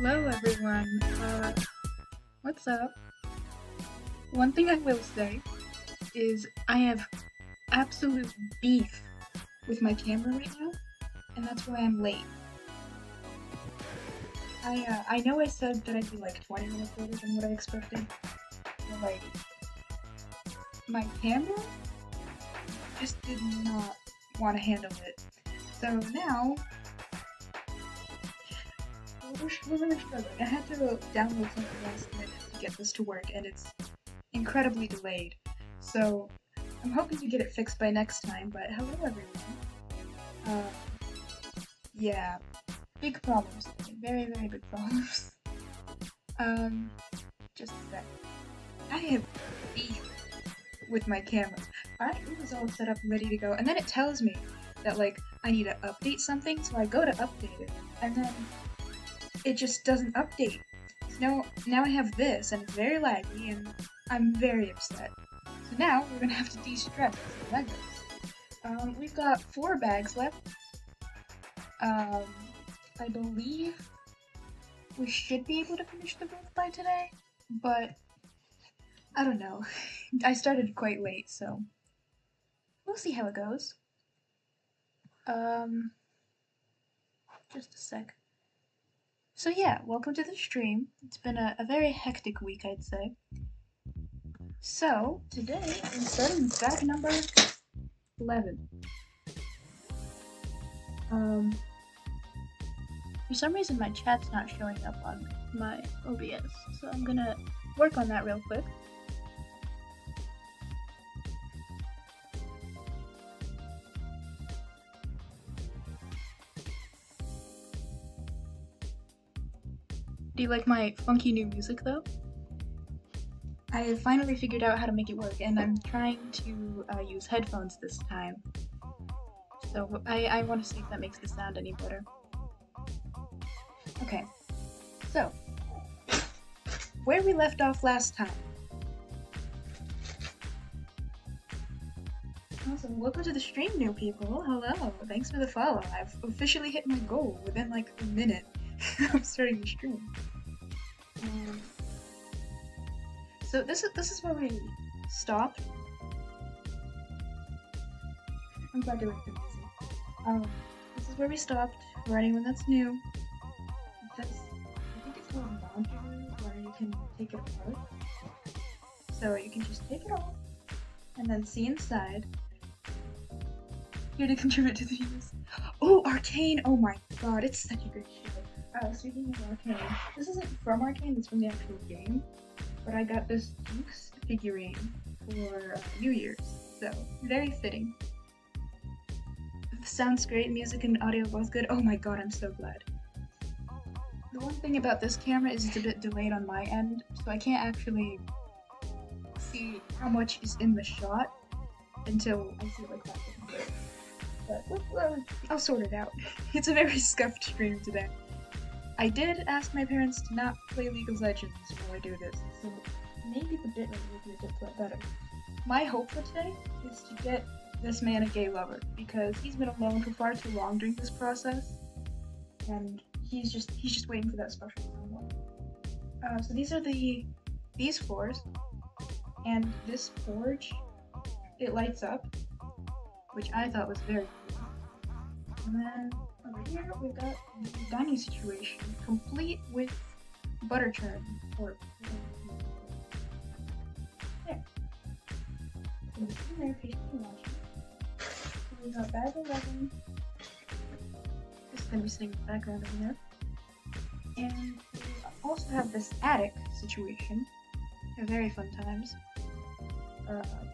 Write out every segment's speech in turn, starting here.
Hello everyone, what's up? One thing I will say is I have absolute beef with my camera right now, and that's why I'm late. I know I said that I'd be like 20 minutes later than what I expected, but like, my camera just did not want to handle it. So now, we're really struggling. I had to download something last minute to get this to work, and it's incredibly delayed. So I'm hoping to get it fixed by next time, but hello everyone. Yeah, big problems. Very, very big problems. Just a sec. I have beef with my camera. It was all set up and ready to go, and then it tells me that, like, I need to update something, so I go to update it, and then it just doesn't update. So now I have this, and it's very laggy, and I'm very upset. So now we're gonna have to de-stress the Legos. We've got 4 bags left. I believe we should be able to finish the build by today, but I don't know. I started quite late, so we'll see how it goes. Just a sec. So yeah, welcome to the stream. It's been a very hectic week, I'd say. So today I'm starting bag number 11. For some reason my chat's not showing up on my OBS, so I'm gonna work on that real quick. Do you like my funky new music though? I finally figured out how to make it work, and I'm trying to use headphones this time. So I want to see if that makes the sound any better. Okay, so where we left off last time. Awesome, welcome to the stream, new people. Hello, thanks for the follow. I've officially hit my goal within like a minute of starting the stream. So this is where we stopped. I'm glad you like the music. This is where we stopped for anyone that's new. I think it's called modules, where you can take it apart. So you can just take it off and then see inside. Here to contribute to the use. Oh, Arcane! Oh my god, it's such a great show. Speaking of Arcane, this isn't from Arcane, it's from the actual game. But I got this Jinx figurine for New Year's, so very fitting. Sounds great, music and audio both good. Oh my god, I'm so glad. The one thing about this camera is it's a bit delayed on my end, so I can't actually see how much is in the shot until I see it like that. But I'll sort it out. It's a very scuffed stream today. I did ask my parents to not play League of Legends while I do this, so maybe the bitrate will be a bit better. My hope for today is to get this man a gay lover, because he's been alone for far too long during this process, and he's just waiting for that special someone. So these are these 4s, and this forge, it lights up, which I thought was very cool. And then over here we've got the dining situation, complete with butter churn or there. And there, patiently watching. So we got bag 11. This is gonna be sitting in the background over there. And we also have this attic situation. They're very fun times.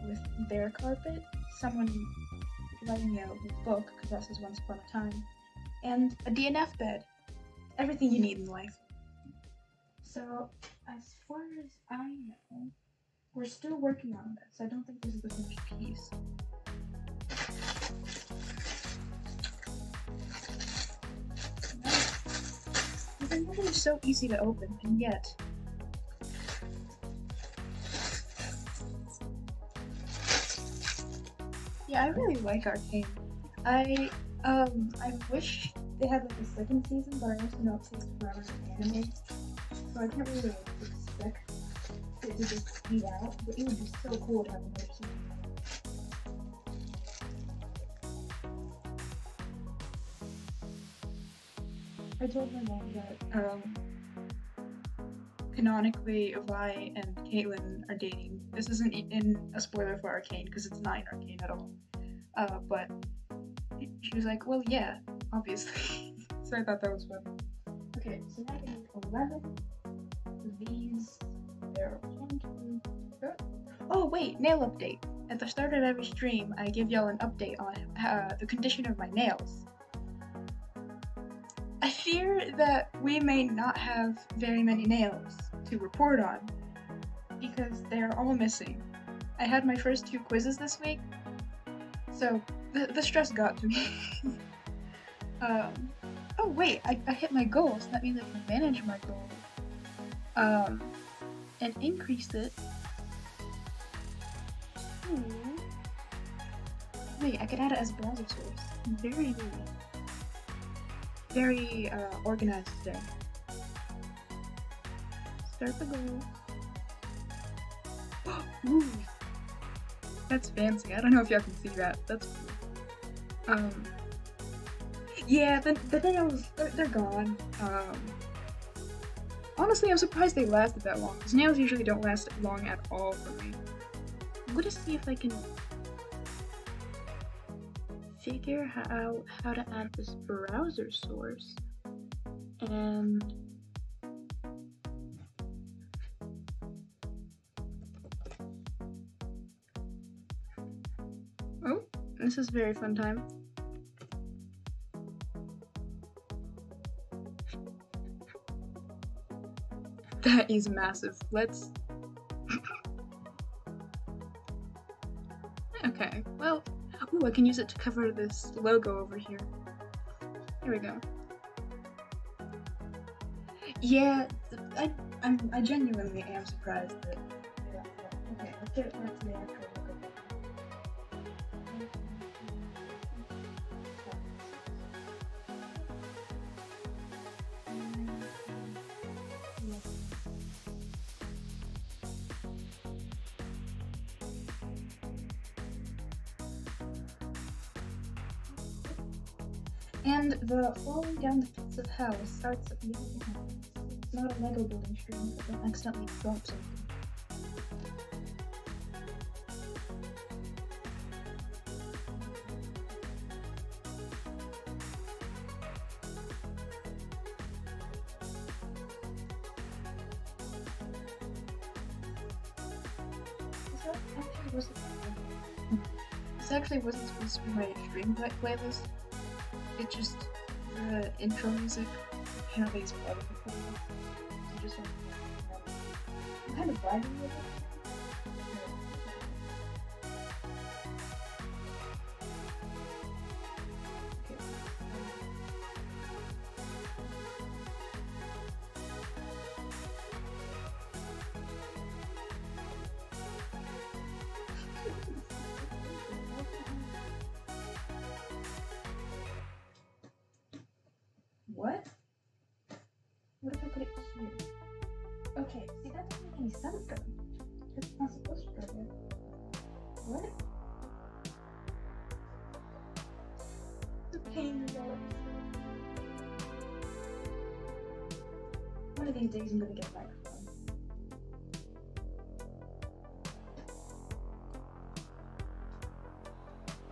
With their carpet, someone writing out a book, because that says Once Upon a Time, and a DNF bed. Everything you need in life. So, as far as I know, we're still working on this. I don't think this is the finished piece. Everything is so easy to open, and yet I really like Arcane. I I wish they had like a second season, but I also know it takes forever to animate, so I can't really expect it to just speed out, but it would be so cool to have another season. I told my mom that, canonically, Vi and Caitlyn are dating. This isn't in a spoiler for Arcane, because it's not in Arcane at all. But she was like, well, yeah, obviously. So I thought that was fun. Okay, so now we need 11 of these. There are 1, 2, 3. Oh, wait, nail update. At the start of every stream, I give y'all an update on the condition of my nails. I fear that we may not have very many nails to report on, because they are all missing. I had my first 2 quizzes this week, so the stress got to me. Oh wait, I hit my goal, so that means I can manage my goal and increase it. Wait, I could add it as browser source. Very good. Very organized today. Start the goal. Ooh, that's fancy. I don't know if y'all can see that. That's cool. Yeah, the nails—they're gone. Honestly, I'm surprised they lasted that long. Because nails usually don't last long at all for me. I'm gonna see if I can figure how to add this browser source, and oh, this is very fun time. That is massive. Let's okay, well, ooh, I can use it to cover this logo over here. Here we go. Yeah, I genuinely am surprised that... Yeah, okay, let's get back to the actual logo. And the falling down the pits of hell starts at the end. It's not a Lego building stream, but don't accidentally drop something. This actually wasn't supposed to be my stream playlist. It just, the intro music apparently is played before. So just like, I'm kind of vibing with it. What if I put it here? Okay, see, that doesn't make any sense though. It's not supposed to go there. What? The pain is all over. One of these days I'm gonna get a microphone.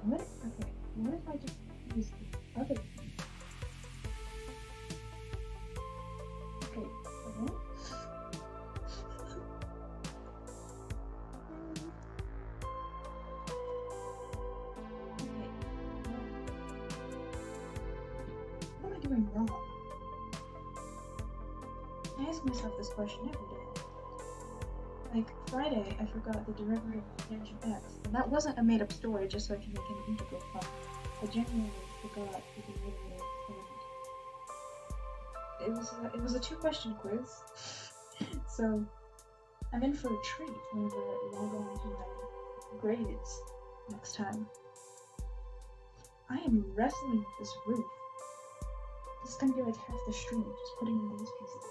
What if, okay, what if I just use the other thing? Question every day. Like Friday, I forgot the derivative of tangent x, and that wasn't a made-up story just so I can make an integral fun. I genuinely forgot the derivative, and it was a 2-question quiz, so I'm in for a treat whenever I log on to my grades next time. I am wrestling with this roof. This is gonna be like half the stream, just putting in these pieces.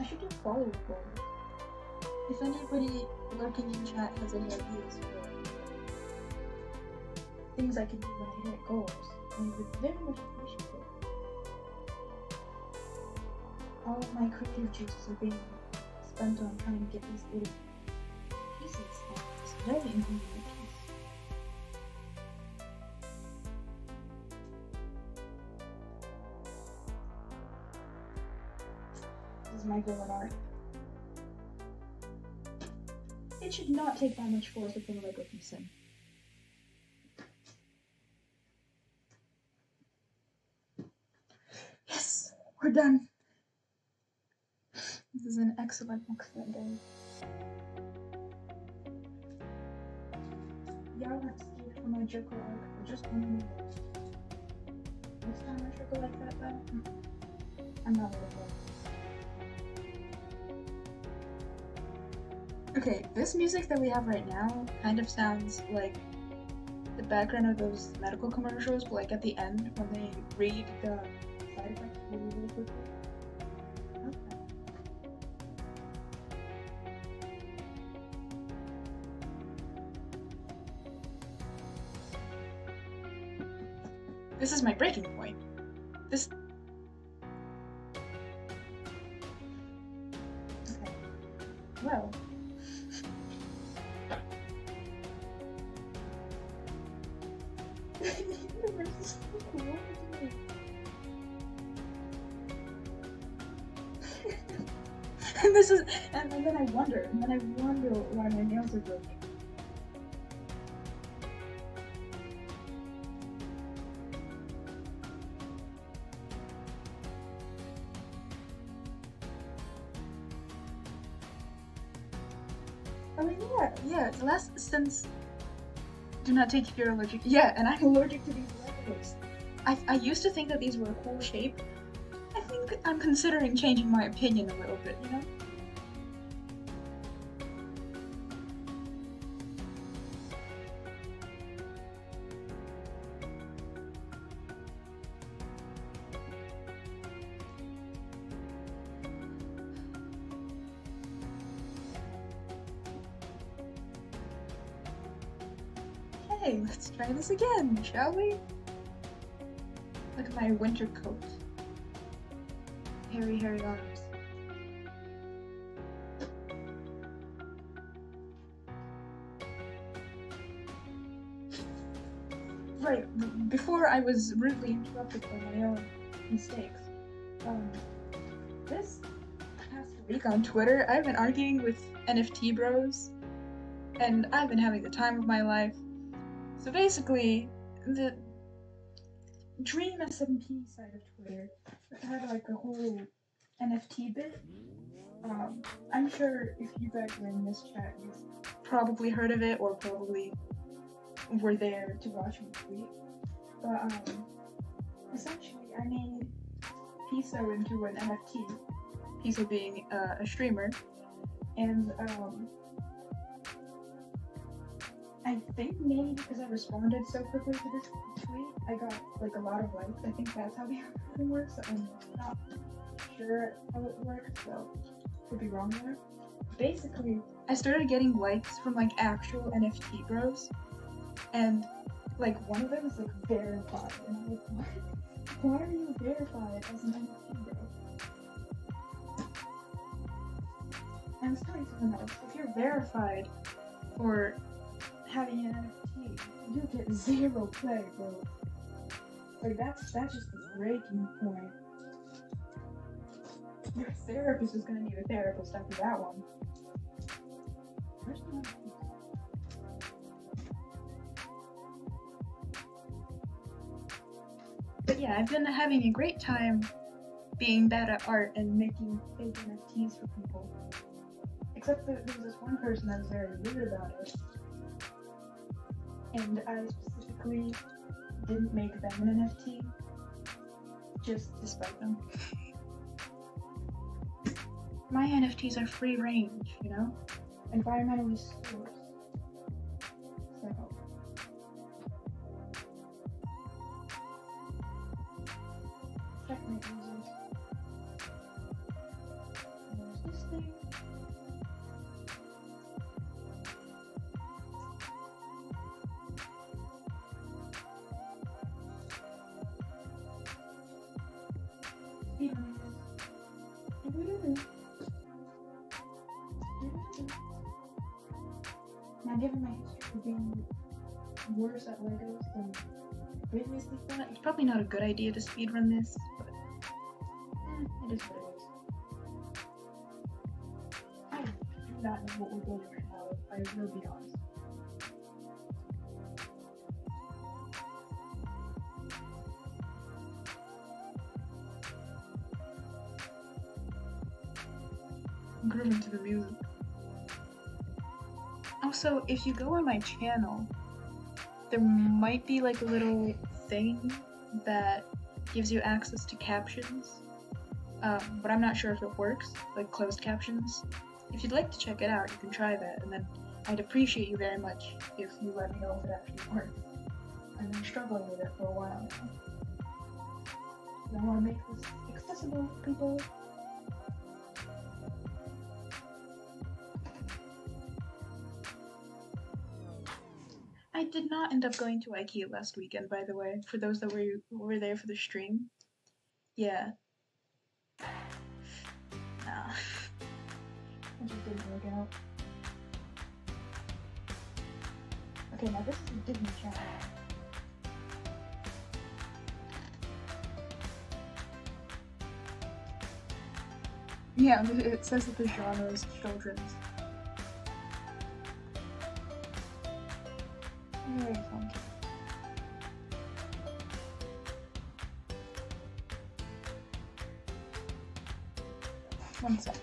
I should do follow up. If anybody lurking in chat has any ideas for things I can do when I hit goals, I would very much appreciate it. All of my creative juices are being spent on trying to get these little pieces and it's very inconvenient. This is my goal in art. It should not take that much force within a Lego sim. Yes! We're done! This is an excellent day. Y'all aren't scared for my joker like, I just want to move it. Next time I joker like that though, I'm not really good. Okay, this music that we have right now kind of sounds like the background of those medical commercials, but like at the end when they read the side effects really quickly. This is my breaking point. This. Okay. Well. The universe is so cool. And this is. And then I wonder. And then I wonder why my nails are broken. Last since do not take if you're allergic. Yeah, and I'm allergic to these Legos. I used to think that these were a cool shape. I think I'm considering changing my opinion a little bit, you know? This again, shall we? Look at my winter coat. Hairy, hairy arms. Right, before I was rudely interrupted by my own mistakes, this past week on Twitter, I've been arguing with NFT bros, and I've been having the time of my life. So basically, the Dream SMP side of Twitter had like a whole NFT bit. I'm sure if you guys were in this chat, you probably heard of it or probably were there to watch me tweet. But essentially, I made Piso into an NFT, Piso being a streamer, and I think maybe because I responded so quickly to this tweet, I got like a lot of likes. I think that's how the algorithm works. I'm not sure how it works, so could be wrong there. Basically, I started getting likes from like actual NFT bros, and like one of them is like verified, and I'm like, what? Why are you verified as an NFT bro? I was telling someone else, if you're verified for having an NFT, you get zero play, bro. Like that's just a breaking point. Your therapist is gonna need a therapist after that one. But yeah, I've been having a great time being bad at art and making fake NFTs for people. Except that there was this one person that was very rude about it. And I specifically didn't make them an NFT, Just despite them. My NFTs are free range, you know? Environmentally sourced. Now, given my history of being worse at Legos than I previously thought, it's probably not a good idea to speedrun this, but it is what it is. I do not know what we're going right now, I will be honest. I'm grooving to the music. Also, if you go on my channel, there might be like a little thing that gives you access to captions, but I'm not sure if it works, like closed captions. If you'd like to check it out, you can try that, and then I'd appreciate you very much if you let me know if it actually works. I've been struggling with it for a while now. I want to make this accessible to people. I did not end up going to IKEA last weekend, by the way, for those that were there for the stream. Yeah. Nah. It just didn't work out. Okay, now this is a Disney Channel. Yeah, it says that the genre is children's. Very funky. One sec.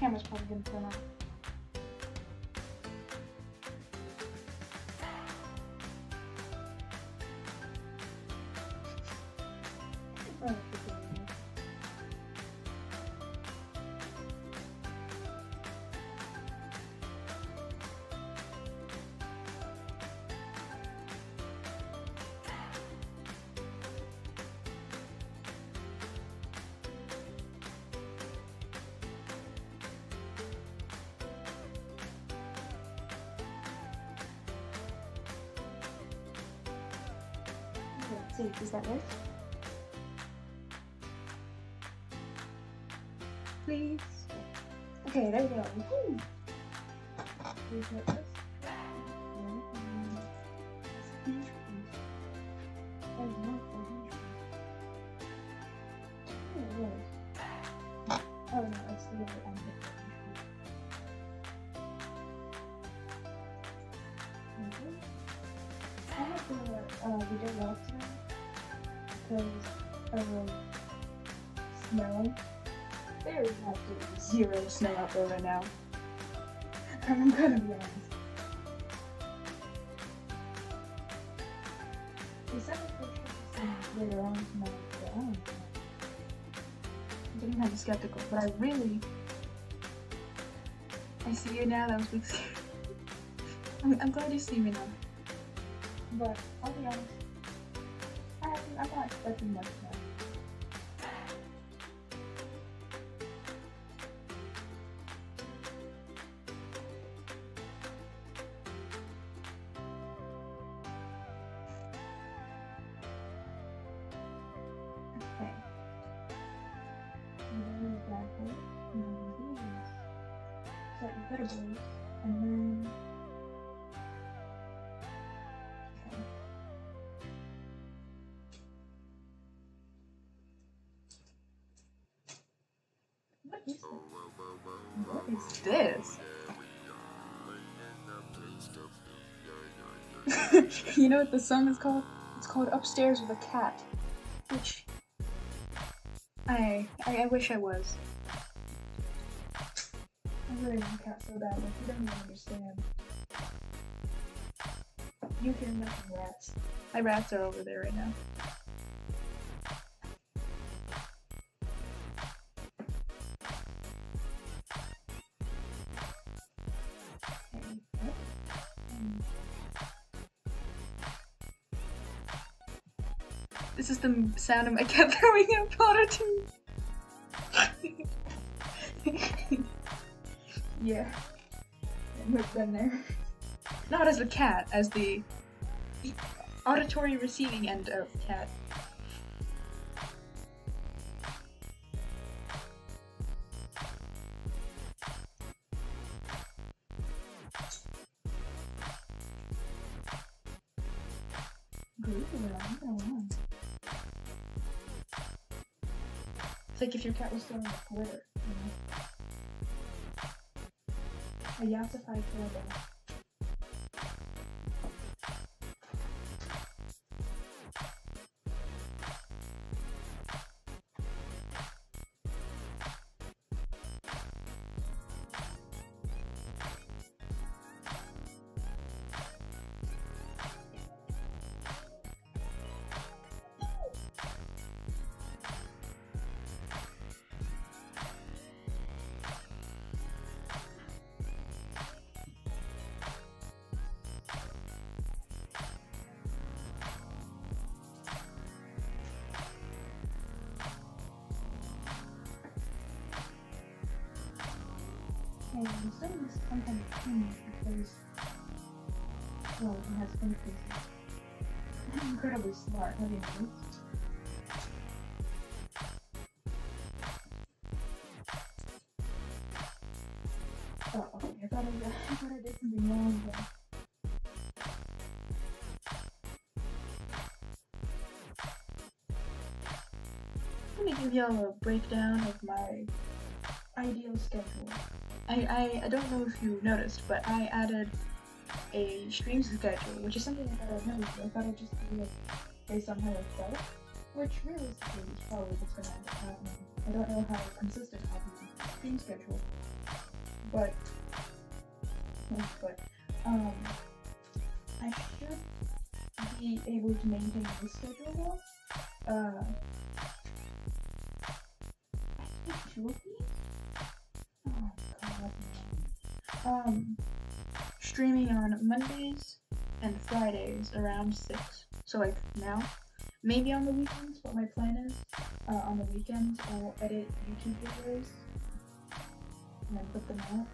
Camera's probably gonna turn off. Does that work? Please. Okay, there we go. Woohoo! Please hit this. Oh no, it's the other end. I have the video log today. Because snow. There is absolutely zero snow out there right now. I'm gonna be honest. We sent a picture to see later on tonight, but I don't know. I'm getting kind of skeptical, but I see you now, that was big. I'm glad you see me now. But I'll be honest. I'm not expecting much now. Okay. And then that one, and then these. So you better believe, and then. This? You know what the song is called? It's called Upstairs with a Cat. Which I wish I was. I really want a cat so bad, but you don't even understand. You hear my rats. My rats are over there right now. This is the sound of my cat throwing a pot or two. Yeah. We've been there. Not as a cat, as the auditory receiving end of cat. It's like if your cat was throwing a glitter, you know? A yassified glitter. Incredibly smart, I mean. Oh, okay, I thought I did something wrong, but... Let me give y'all a breakdown of my ideal schedule. I don't know if you noticed, but I added a stream schedule, which is something I thought I'd noticed, but I thought I'd just do it based on how it felt, which realistically is probably what's gonna happen. I don't know how consistent I'll be with the stream schedule, but I should be able to maintain this schedule though. I think 2 of these? Oh god, no. Streaming on Mondays and Fridays around 6, so like now, maybe on the weekends, what my plan is. On the weekends I'll edit YouTube videos and then put them out.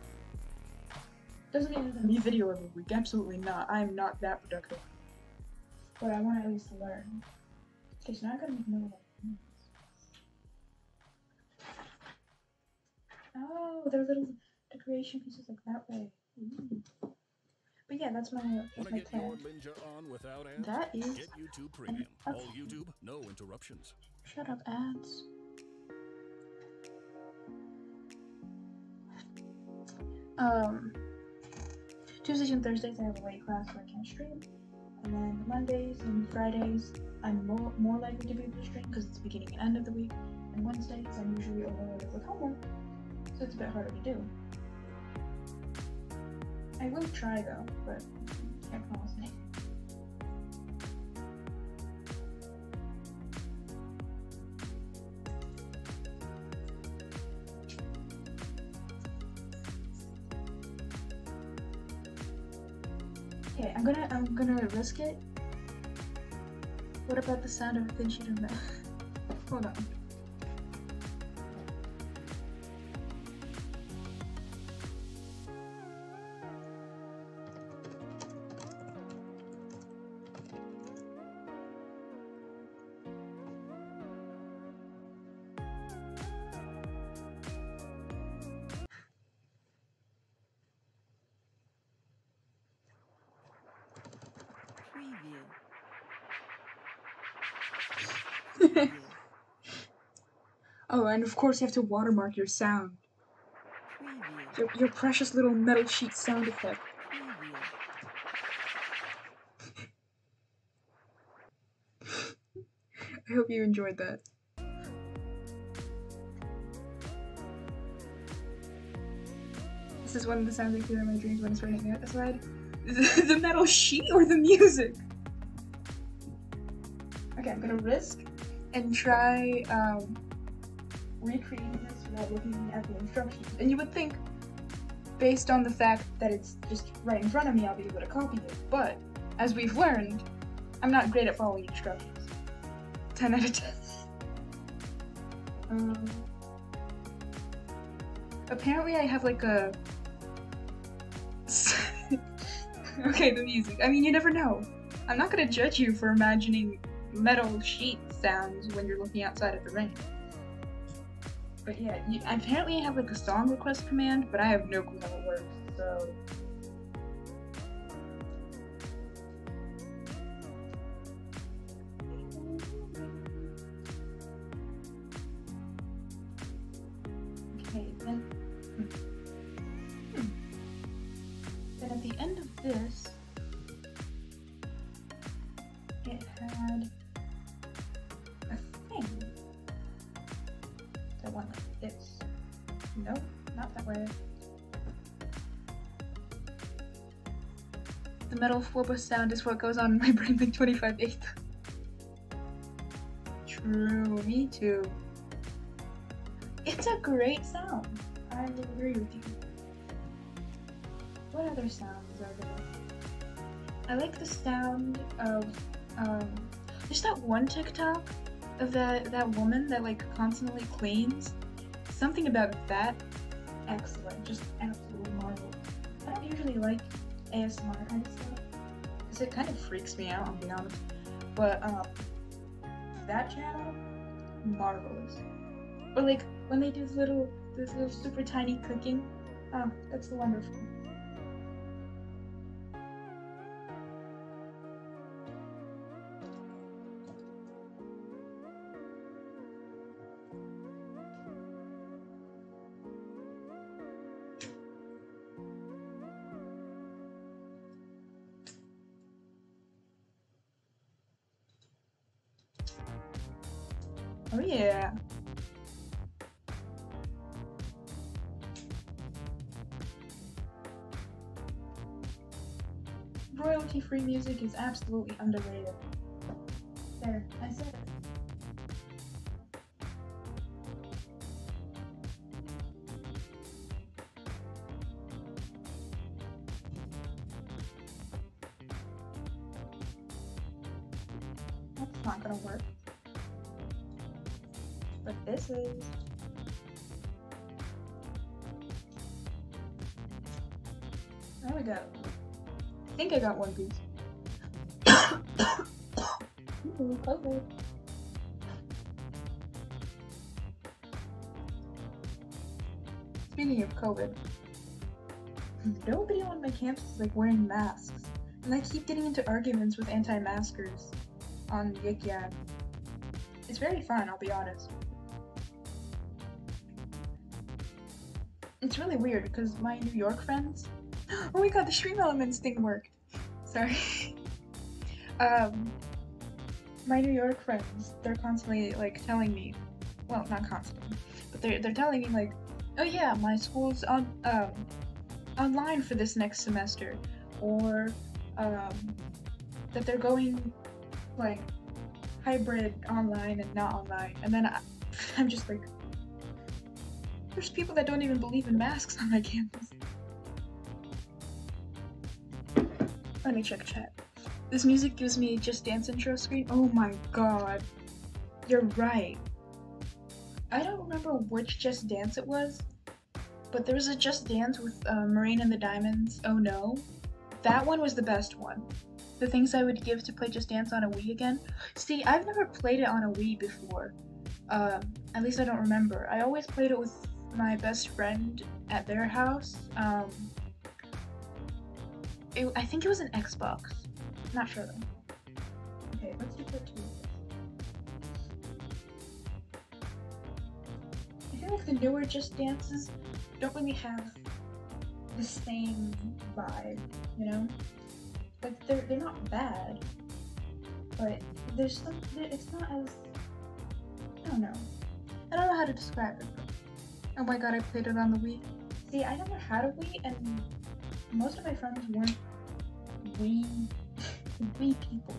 Doesn't mean there's a new video every week, absolutely not, I'm not that productive. But I want to at least learn. Okay, so now I gotta make note of things. Oh, they're little decoration pieces like that way. Ooh. But yeah, that's my plan. That is get YouTube Premium. All YouTube, no interruptions. Shut up, ads. Tuesdays and Thursdays I have a weight class where I can't stream, and then Mondays and Fridays I'm more likely to be able to stream because it's the beginning and end of the week. And Wednesdays I'm usually overloaded with homework, so it's a bit harder to do. I will try though, but I can't promise anything. Okay, I'm gonna risk it. What about the sound of a thin sheet of metal? Hold on. Oh, and of course you have to watermark your sound. Your precious little metal sheet sound effect. I hope you enjoyed that. This is one of the sounds I hear in my dreams when it's raining outside. The metal sheet or the music? Okay, I'm gonna risk and try recreating this without looking at the instructions. And you would think, based on the fact that it's just right in front of me, I'll be able to copy it. But, as we've learned, I'm not great at following instructions. 10 out of 10. Apparently I have like a... Okay, the music. I mean, you never know. I'm not gonna judge you for imagining metal sheet sounds when you're looking outside at the rain. But yeah, apparently I have like a song request command, but I have no clue how it works, so... Okay, then... Then at the end of this... it had... a thing. The one like this. Nope, not that way. The metal flubber sound is what goes on in my brain like 25/8. True, me too. It's a great sound. I agree with you. What other sounds are there? I like the sound of there's that one TikTok of that woman that like constantly cleans. Something about that. Excellent, just absolute marvel. I don't usually like ASMR kind of stuff because it kind of freaks me out, I'll be honest. But that channel, marvelous. Or like when they do this little super tiny cooking. Oh, that's wonderful. Oh yeah. Royalty-free music is absolutely underrated. There, I said it. That's not gonna work. But this is... There we go. I think I got one piece. Ooh, COVID. Speaking of COVID, nobody on my campus is like wearing masks, and I keep getting into arguments with anti-maskers on Yik Yak. It's very fun, I'll be honest. It's really weird because my New York friends. Oh my god, the stream elements thing worked. Sorry. My New York friends, they're constantly like telling me, well, not constantly, but they're telling me like, oh yeah, my school's on online for this next semester, or that they're going like hybrid online and not online, and then I'm just like, there's people that don't even believe in masks on my campus. Let me check chat. This music gives me Just Dance intro screen. Oh my god. You're right. I don't remember which Just Dance it was, but there was a Just Dance with Marina and the Diamonds. Oh no. That one was the best one. The things I would give to play Just Dance on a Wii again. See, I've never played it on a Wii before. At least I don't remember. I always played it with my best friend at their house. I think it was an Xbox. Not sure though. Okay, let's do part two of this. I feel like the newer Just Dances don't really have the same vibe, you know? Like they're not bad, but there's some. It's not as. I don't know. I don't know how to describe it. But... oh my god, I played it on the Wii. See, I never had a Wii and. Most of my friends weren't we people.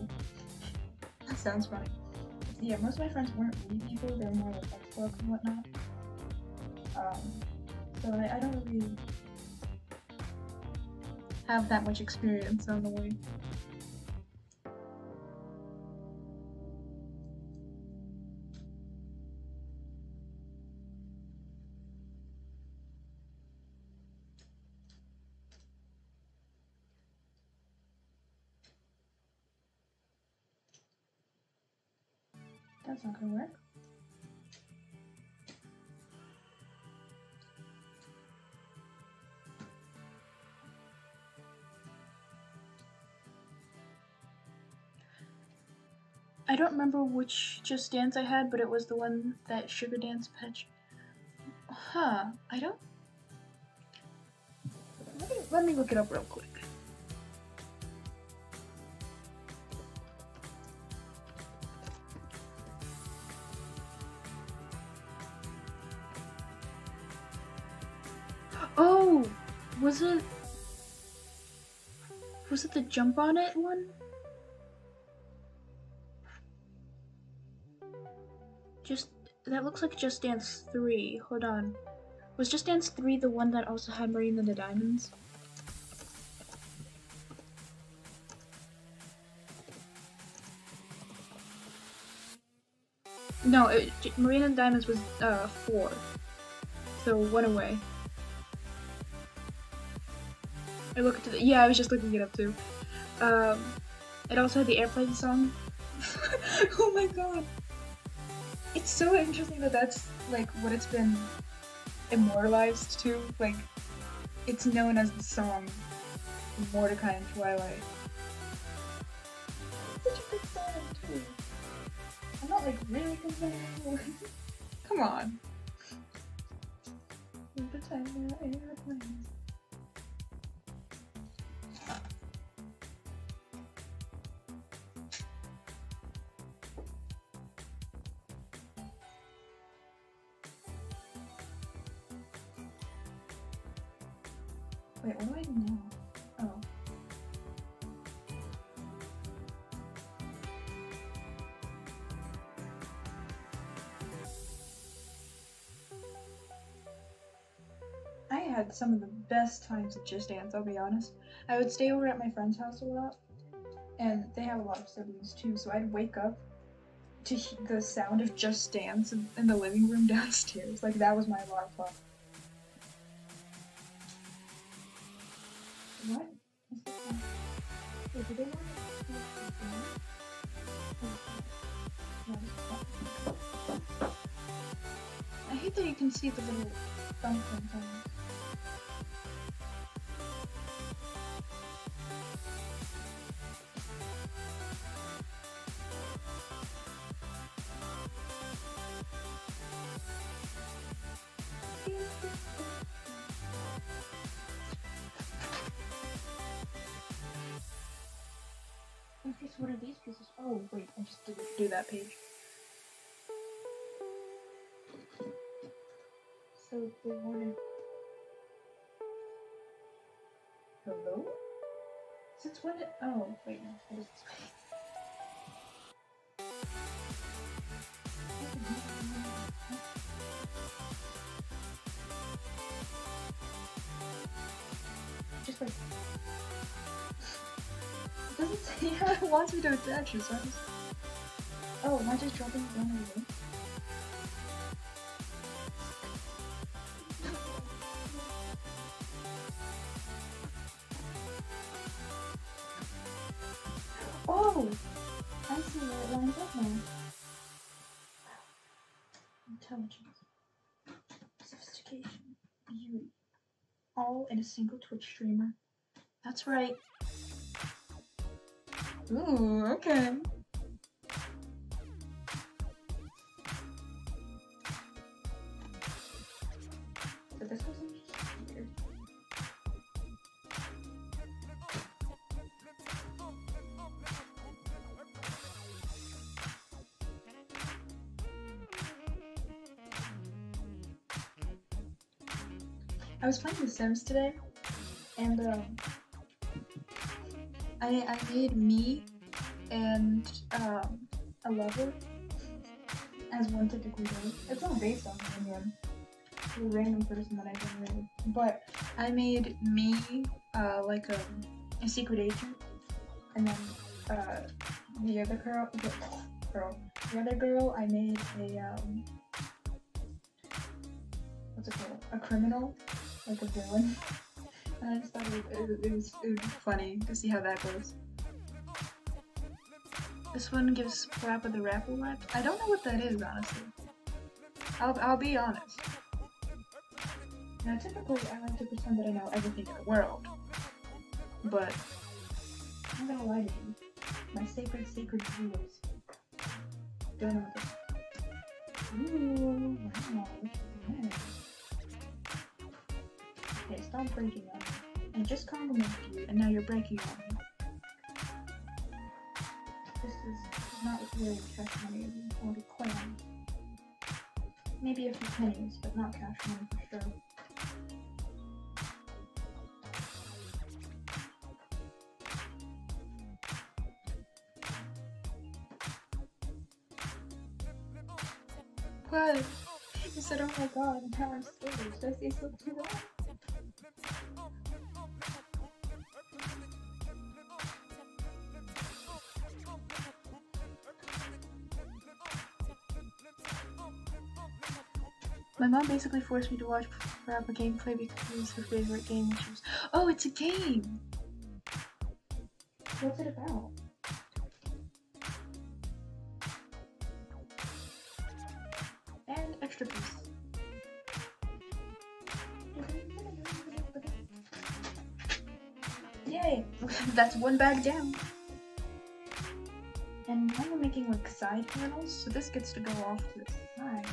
That sounds funny. So yeah, most of my friends weren't we people, they were more like Xbox and whatnot. So I don't really have that much experience on the way. That's not gonna work. I don't remember which Just Dance I had, but it was the one that Sugar Dance patch. Huh, I don't... Let me look it up real quick. Oh! Was it the Jump On It one? That looks like Just Dance 3. Hold on. Was Just Dance 3 the one that also had Marina and the Diamonds? No, Marina and the Diamonds was 4. So one away. Yeah, I was just looking it up too. It also had the airplane song. Oh my god. It's so interesting that that's, like, what it's been immortalized to. Like, it's known as the song Mordecai and Twilight. It's such a good song, too. I'm not, like, really complaining anymore. Come on. The time I had plans. Wait, what do I know? Oh. I had some of the best times at Just Dance, I'll be honest. I would stay over at my friend's house a lot, and they have a lot of siblings too, so I'd wake up to the sound of Just Dance in the living room downstairs. Like, that was my alarm clock. What? Wait, did they want to do something? I hate that you can see the little thumb thing. What are these pieces? Oh, wait, I just didn't do that page. So they wanted... Hello? Since when did... Oh, wait, no. What is this? Just like... It doesn't say how it wants me to attach it, so I just... Oh, am I just dropping it down away? Oh! I see where it lines up now. Intelligence. Sophistication. Beauty. All in a single Twitch streamer. That's right. Ooh, okay. So this wasn't here. I was playing The Sims today, and I made me and a lover as one typically does. It's not based on me again. It's a random person that I generated. But I made me like a secret agent, and then the other girl I made a what's it called? A criminal, like a villain. And I just thought it was funny to see how that goes. This one gives Parappa the Rapper vibes. I don't know what that is, honestly. I'll be honest. Now, typically, I like to pretend that I know everything in the world. But I'm gonna lie to you. My sacred jewels. Don't know what this is. Ooh, wow. Nice. Okay, stop breaking on me. I just complimented you, and now you're breaking on me. This is not really cash money, or the coin. Maybe a few pennies, but not cash money for sure. What? You said, oh my god, and now I'm scared. Should I say something to that? My mom basically forced me to watch Parappa gameplay because it was her favorite game and she was— Oh, it's a game! What's it about? And extra piece. Yay! That's one bag down! And now we're making like side panels, so this gets to go off to the side.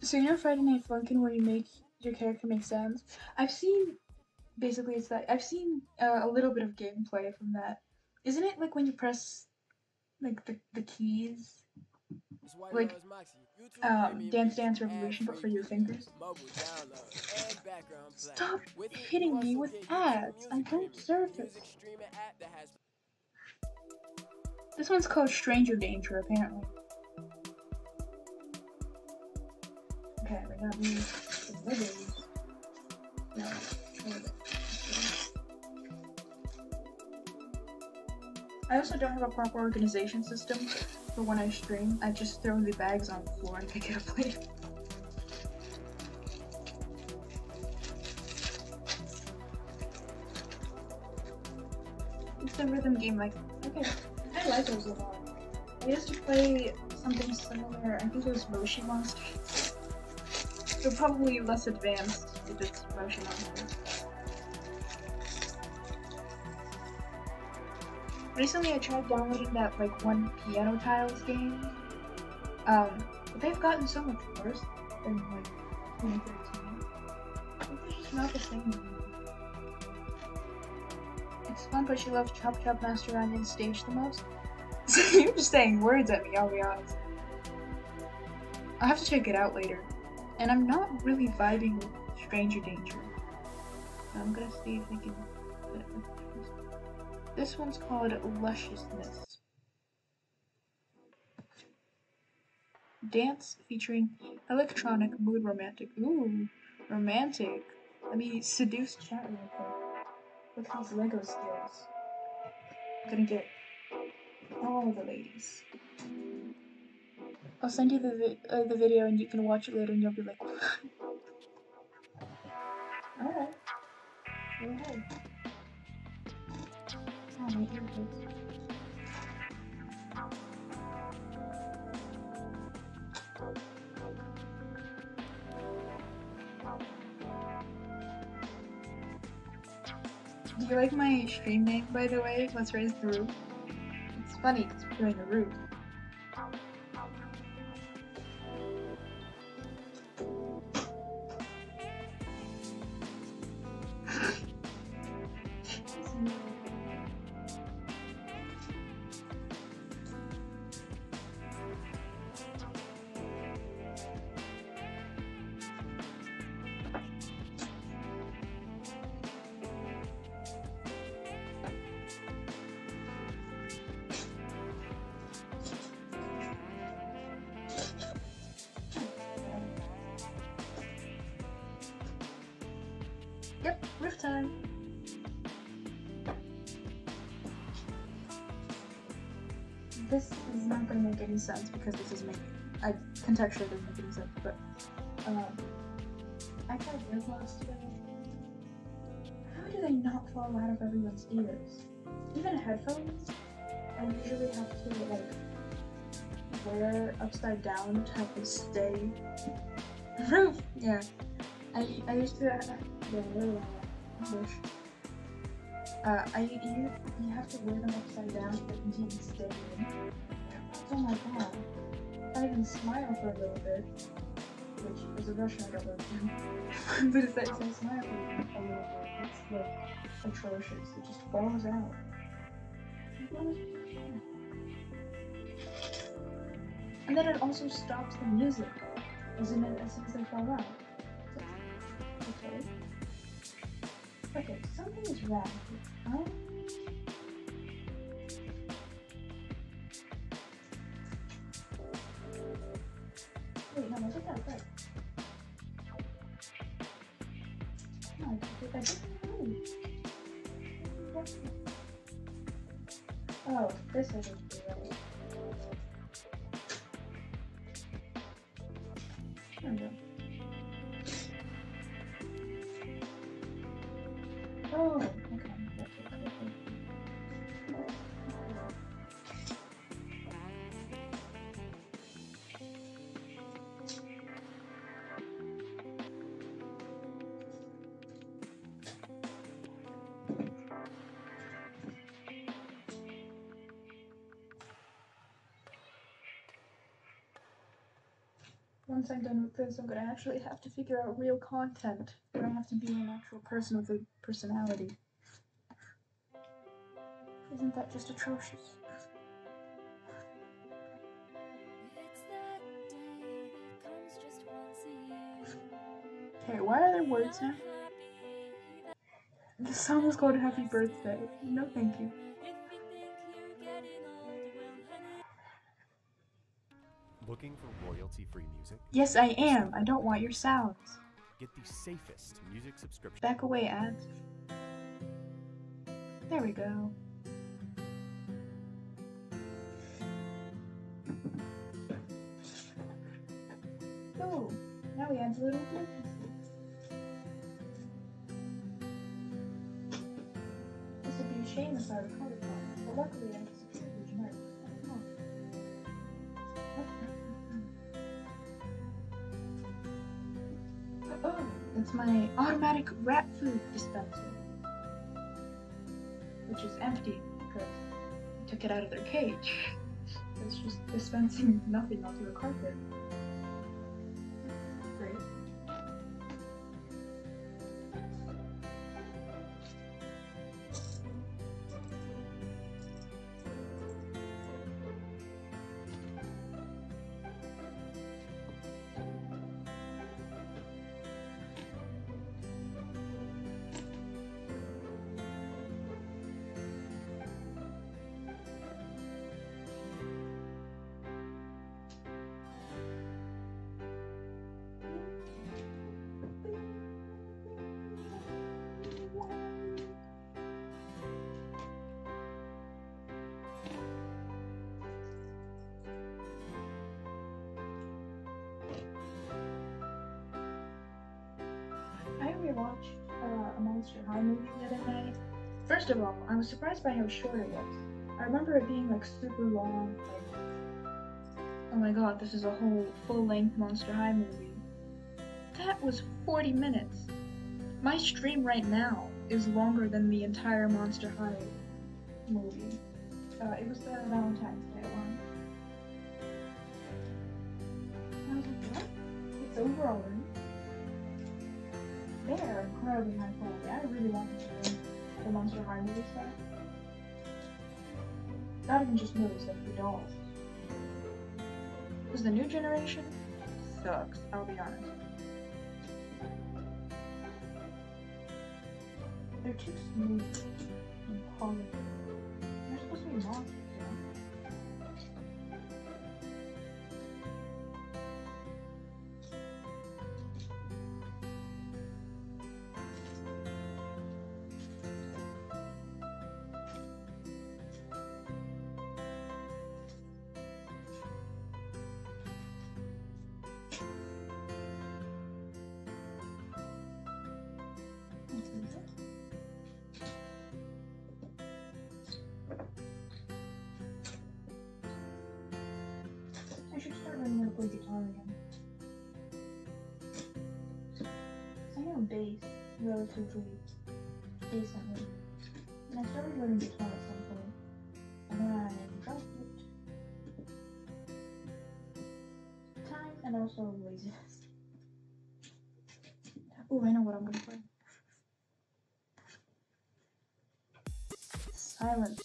So you know Friday Night Funkin', where you make your character make sounds? I've seen, basically it's that, I've seen a little bit of gameplay from that. Isn't it like when you press, like, the keys? Like, Dance Dance Revolution, but for your fingers? Stop hitting me with ads! I don't deserve this! This one's called Stranger Danger, apparently. Okay, we got me some wiggles. No, I also don't have a proper organization system for when I stream. I just throw the bags on the floor and pick it up later. It's a rhythm game, like, okay, I like those a lot. I used to play something similar, I think it was Moshi Monster. They're probably less advanced with this version on here. Recently I tried downloading that like one Piano Tiles game. But they've gotten so much worse than like 2013. It's just not the same anymore. It's fun, but she loves Chop Chop Master Onion stage the most. So you're just saying words at me, I'll be honest. I'll have to check it out later. And I'm not really vibing with Stranger Danger. So I'm gonna see if I can put it with this. This one's called Lusciousness. Dance featuring electronic mood romantic. Ooh, romantic. Let me seduce chat real quick. With these Lego skills. I'm gonna get all the ladies. I'll send you the video and you can watch it later and you'll be like, alright. Go ahead. Oh, my earbuds. Do you like my stream name, by the way? Let's Raise the Roof. It's funny because we're doing a roof. Yep, riff time. This is not going to make any sense because this is making... I contextually doesn't make any sense, but... I tried earplugs today. How do they not fall out of everyone's ears? Even headphones? I usually have to, like, wear upside down to have them stay... Roof! Yeah. I used to... you have to wear them upside down to continue to stay in. Oh my god. I even smile for a little bit. Which is a Russian rubber. But it's like, I smile for a little bit. It's like atrocious. It just falls out. And then it also stops the music, isn't it, as soon as they fall out. Okay. Okay, something is wrong. Wait, no, I did that right. No, I did that right. Oh, this is right. There we go. Oh, okay. Once I'm done with this, I'm gonna actually have to figure out real content. I don't have to be an actual person with a personality. Isn't that just atrocious? Okay, why are there words now? The song was called Happy Birthday. No, thank you. Looking for royalty-free music? Yes, I am. I don't want your sounds. Get the safest music subscription. Back away, ads. There we go. Oh, now we add a little bit. This would be a shame if I recorded that, but luckily I just recorded tonight. It's my automatic rat food dispenser, which is empty because I took it out of their cage. It's just dispensing nothing onto the carpet. Great. Watched a Monster High movie the other night. First of all, I was surprised by how short it was. I remember it being like super long, like, oh my god, this is a whole full-length Monster High movie. That was 40 minutes. My stream right now is longer than the entire Monster High movie. It was the Valentine's Day one. I was like, what? It's over already. They are incredibly high quality. I really want to do the Monster High movie stuff. Not even just movies, like the dolls. Because the new generation sucks, I'll be honest. They're too smooth and quality. They're supposed to be monsters, you know? play guitar again. I know bass relatively decently, and I started learning guitar at some point, and then I dropped it. Time and also laziness. Oh, I know what I'm gonna play. Silence.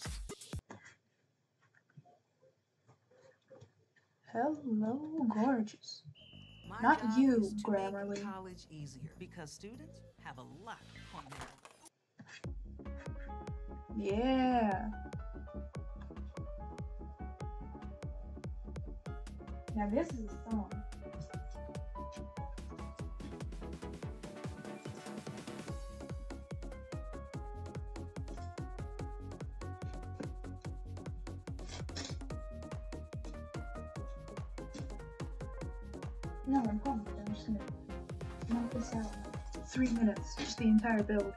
Hello, gorgeous. My not you, Grammarly. College easier because students have a lot on them. Yeah. Now this is a song. No, I'm probably done. I'm just gonna knock this out in 3 minutes, just the entire build.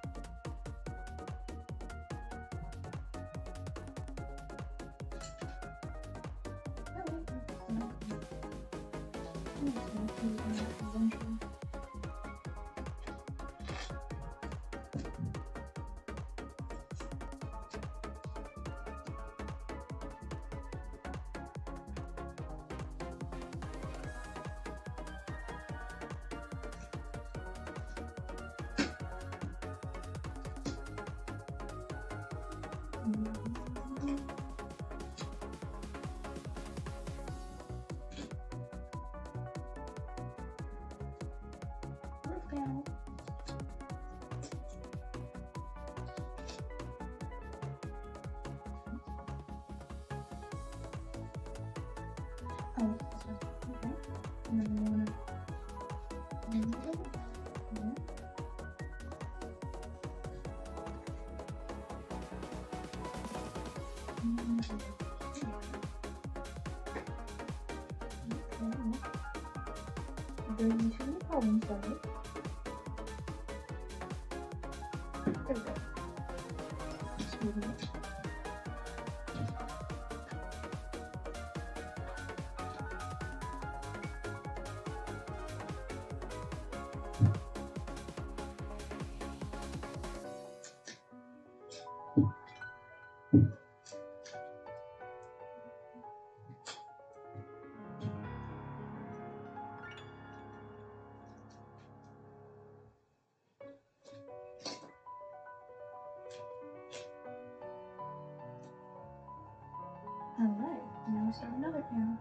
Start another piano.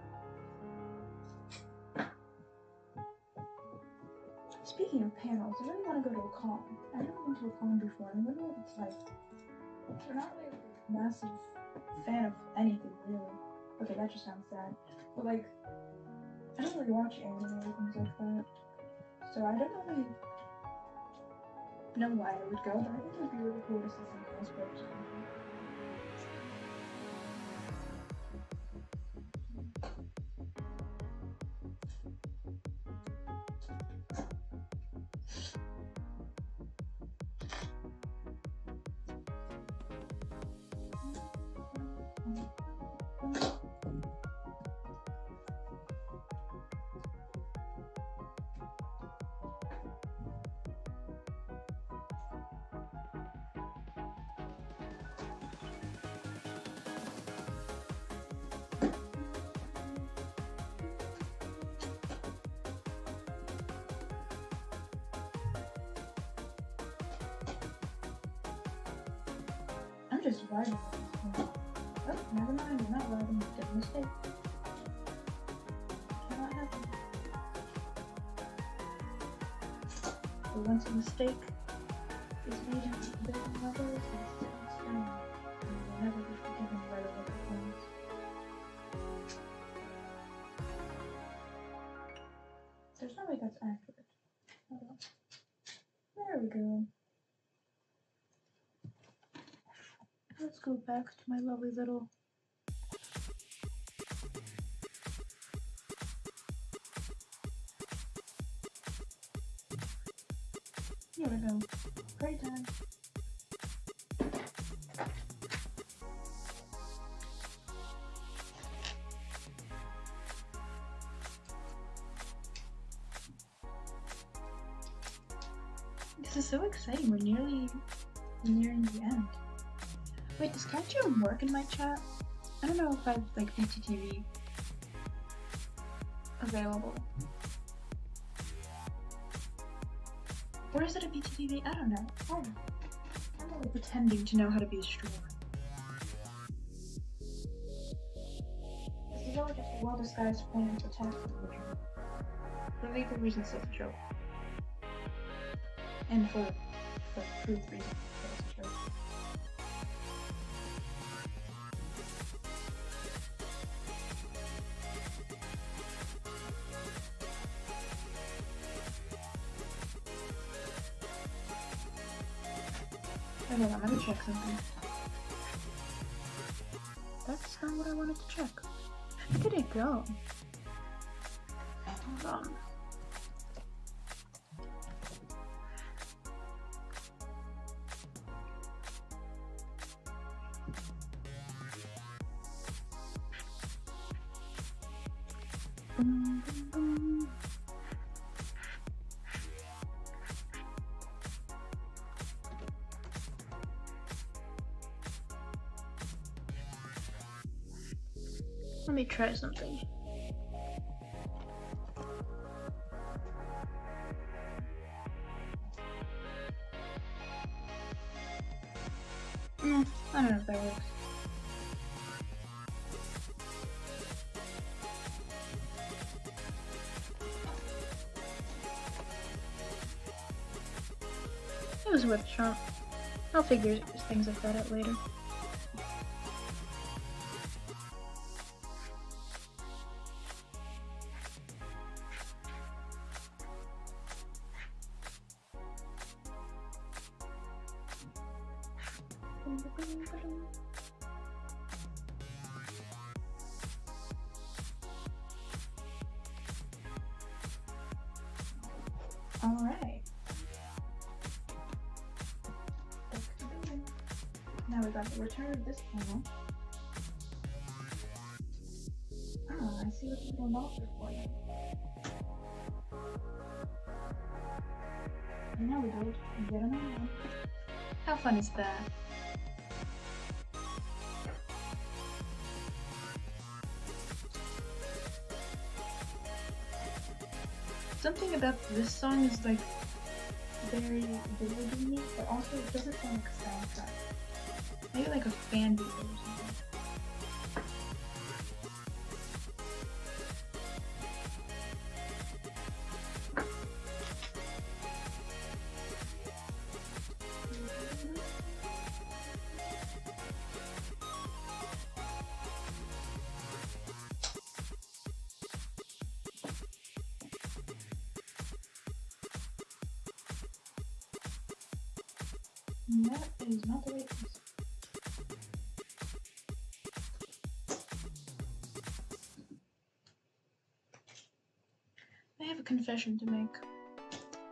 Speaking of panels, I really want to go to a con. I haven't been to a con before, and I wonder what it's like. I'm not really a massive fan of anything, really. Okay, that just sounds sad. But, like, I don't really watch anime or things like that. So I don't really know why I would go, but I think it would be really cool to see some cosplay or something. Once a mistake is made in the building of others, it's done, and you will never be forgiven by the other ones. There's no way that's accurate. Hold on. There we go. Let's go back to my lovely little great time. This is so exciting. We're nearing the end. Wait, does Cartoon work in my chat? I don't know if I have like BTTV available. Or is it a BTTV? I don't know. Oh, I'm only pretending to know how to be a streamer. This is all just a well-disguised plan to attack the future. The legal reasons of the joke. And for the truth reasons of the joke. Wait, hold on, let me check something. That's not what I wanted to check. Where did it go? Hold on. Let me try something. I don't know if that works. It was a whip shot. I'll figure things like that out later. Alright. Now we got the return of this panel. Oh, I see what the little mouse are for you. And now we go and get them out. How fun is that? Something about this song is like very vivid to me, but also it doesn't sound like a soundtrack. Maybe like a fan beat or something. That is not the way it is. I have a confession to make.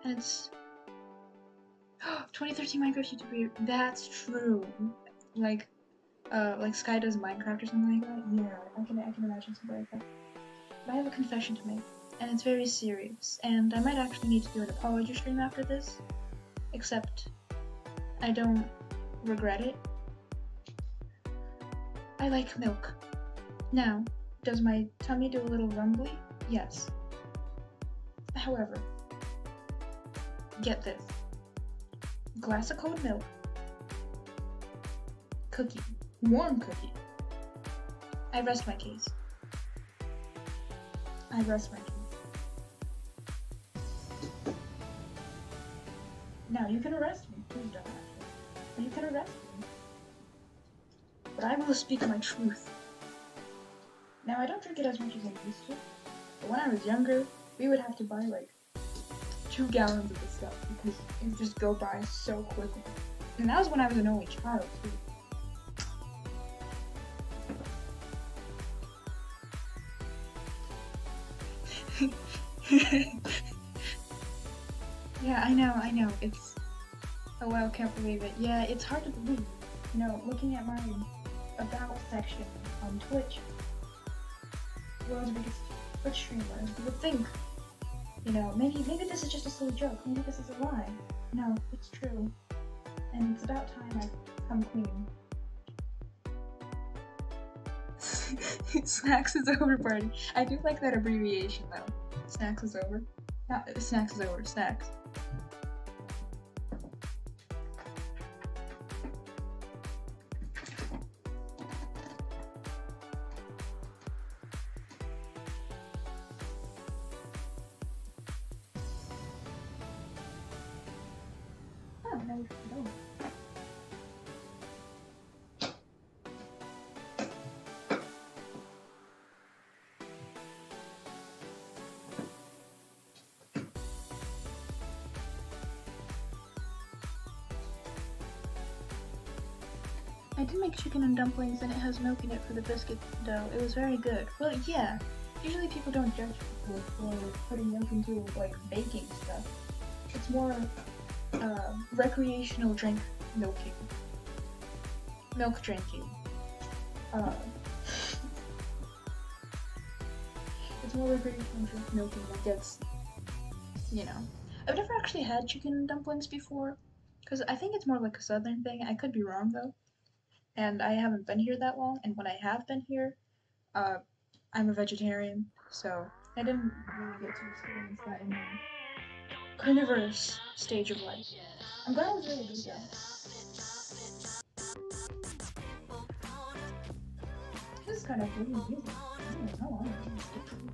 And it's 2013 Minecraft YouTube. That's true. Like Sky does Minecraft or something like that. Yeah, I can imagine something like that. But I have a confession to make, and it's very serious. And I might actually need to do an apology stream after this. Except I don't regret it. I like milk. Now, does my tummy do a little rumbly? Yes. However, get this. Glass of cold milk. Cookie. Warm cookie. I rest my case. I rest my case. Now, you can arrest me. Please don't. You can arrest me, but I will speak my truth. Now, I don't drink it as much as I used to, but when I was younger, we would have to buy like 2 gallons of this stuff because it would just go by so quickly. And that was when I was an only child, too. Yeah, I know, it's... Oh wow, can't believe it. Yeah, it's hard to believe. You know, looking at my about section on Twitch, world's biggest Twitch streamer, you would think, you know, maybe this is just a silly joke, maybe this is a lie. No, it's true. And it's about time I come clean. Snacks is over party. I do like that abbreviation though. Snacks is over. Not snacks is over. Snacks. I did make chicken and dumplings, and it has milk in it for the biscuit dough. It was very good. Well, yeah. Usually people don't judge people for putting milk into, like, baking stuff. It's more, recreational drink milking. Milk drinking. It's more recreational drink milking that gets, you know. I've never actually had chicken and dumplings before, because I think it's more like a southern thing. I could be wrong, though. And I haven't been here that long, and when I have been here, I'm a vegetarian, so I didn't really get to experience that in my carnivorous stage of life. I'm glad I was really good though. This is kind of really music. I don't know how long I can stick to it.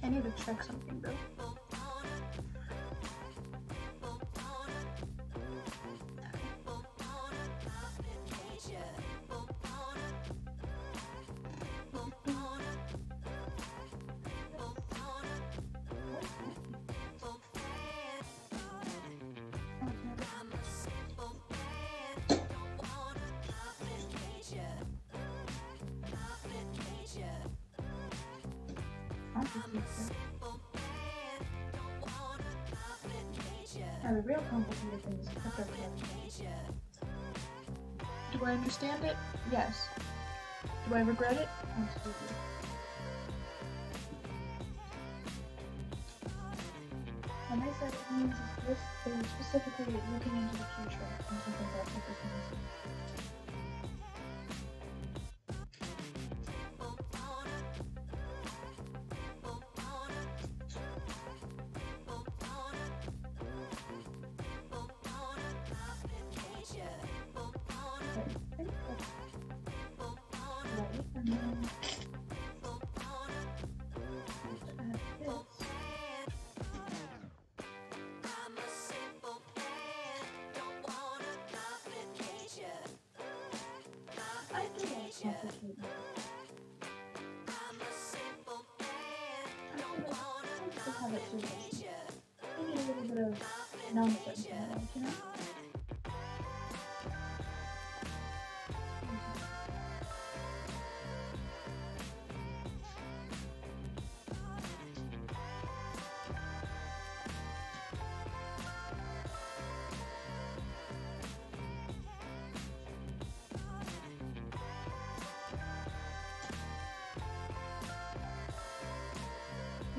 I need to check something though. Now the real complicated thing is cryptocurrency. Do I understand it? Yes. Do I regret it? Absolutely. When I said it means it's just they were specifically looking into the future and something about cryptocurrency.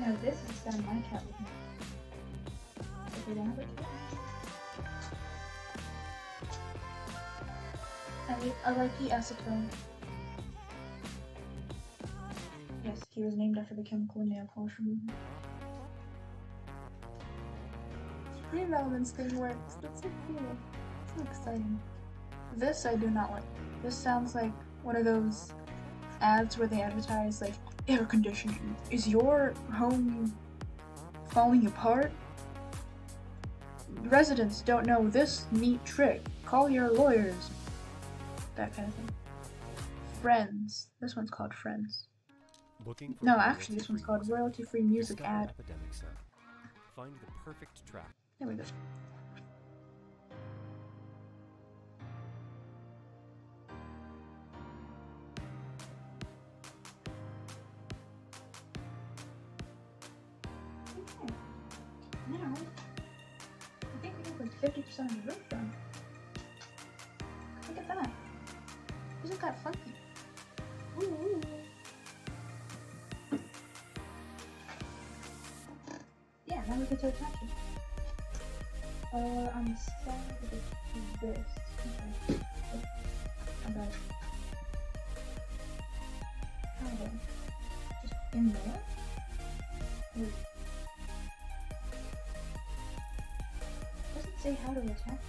Now this is the sound my cat would make. If we don't have a cat. I like the acetone. Yes, he was named after the chemical nail polish remover. Supreme Elements thing works. That's so cool. So exciting. This I do not like. This sounds like one of those ads where they advertise like air conditioning. Is your home falling apart? Residents don't know this neat trick. Call your lawyers. That kind of thing. Friends. This one's called Friends. No, actually this one's called Royalty-Free Music Ad. Find the perfect track. There we go. Now, 50% of the room from. Look at that. Isn't that funky? Ooh. Yeah, now we get to attach it. On the side of this. Okay. I got it. Okay. Just in there. Ooh. Doesn't say how to attach it.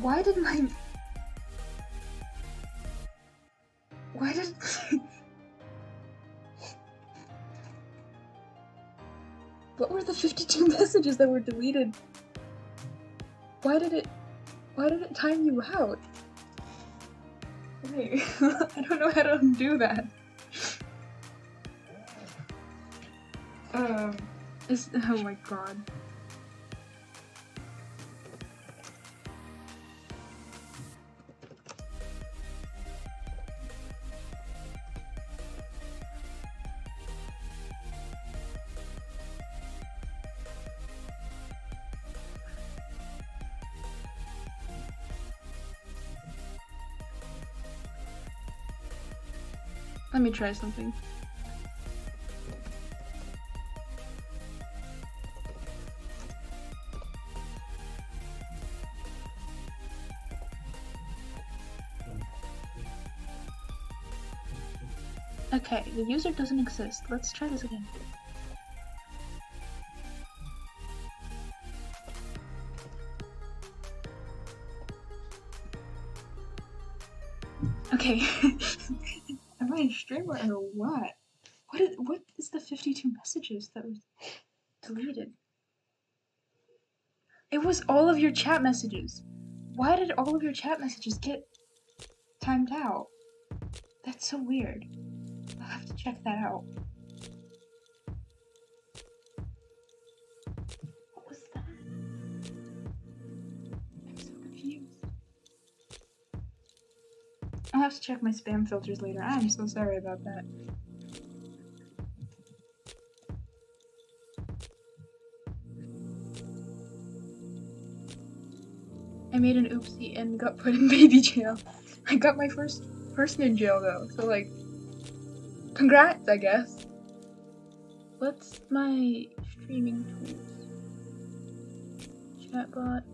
Why did what were the 52 messages that were deleted? Why did it time you out? Wait, I don't know how to undo that. Oh my god. Let me try something. Okay, the user doesn't exist. Let's try this again. Okay. Streamer or what? What is the 52 messages that was deleted? It was all of your chat messages. Why did all of your chat messages get timed out? That's so weird. I'll have to check that out. What was that? I'm so confused. I'll have to check my spam filters later. I'm so sorry about that. I made an oopsie and got put in baby jail. I got my first person in jail though, so like, congrats, I guess. What's my streaming tools? Chatbot.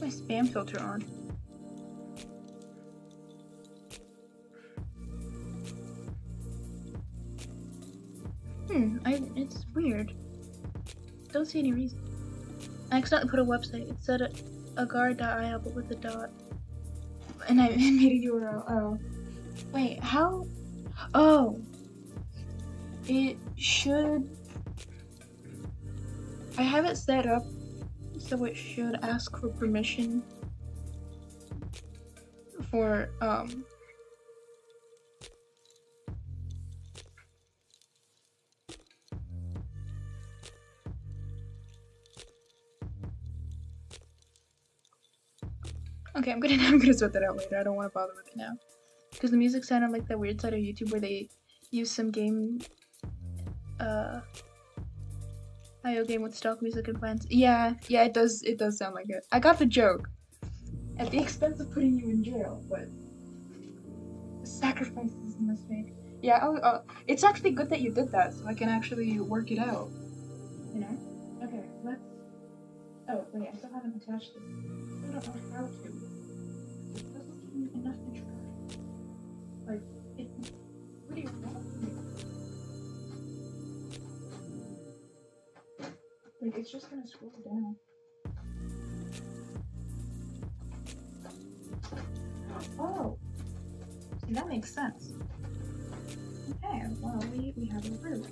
My spam filter on. It's weird. Don't see any reason. I accidentally put a website. It said agar.io but with a dot. And I made a URL. Oh. Wait, how? Oh! It should... I have it set up so it should ask for permission for okay, I'm gonna sort that out later. I don't want to bother with it now because the music sounded like that weird side of YouTube where they use some game IO game with stock music and plans. Yeah, it does sound like it. I got the joke. At the expense of putting you in jail, but the sacrifices you must make. Yeah, it's actually good that you did that, so I can actually work it out. You know? Okay, let's... Oh, wait, I still haven't attached this. I don't know how to. It doesn't give me enough to try. Like, it... What do you want? Like, it's just gonna scroll down. Oh! See, that makes sense. Okay, well, we have a root.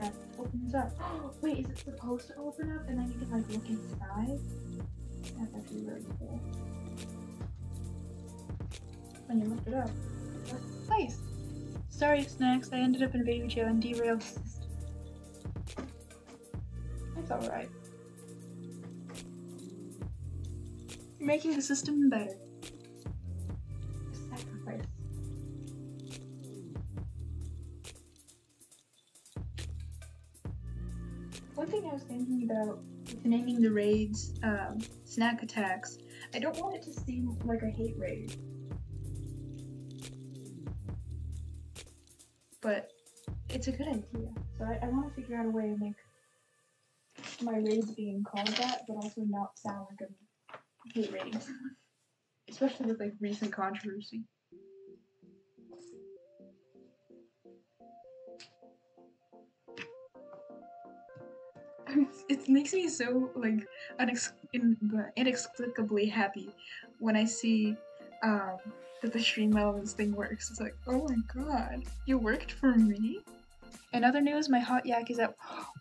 That opens up. Oh, wait, is it supposed to open up and then you can, like, look inside? That's actually really cool. When you look it up, that's nice! Sorry, Snacks, I ended up in a baby jail and derailed the system. It's alright. You're making the system better. Sacrifice. One thing I was thinking about with naming the raids snack attacks, I don't want it to seem like I hate raid. But it's a good idea. So I want to figure out a way to make my raids being called that, but also not sound like I hate raids. Especially with like recent controversy. It makes me so like inexplicably happy when I see that the stream elements thing works. It's like, oh my god, you worked for me? In other news, my hot yak is at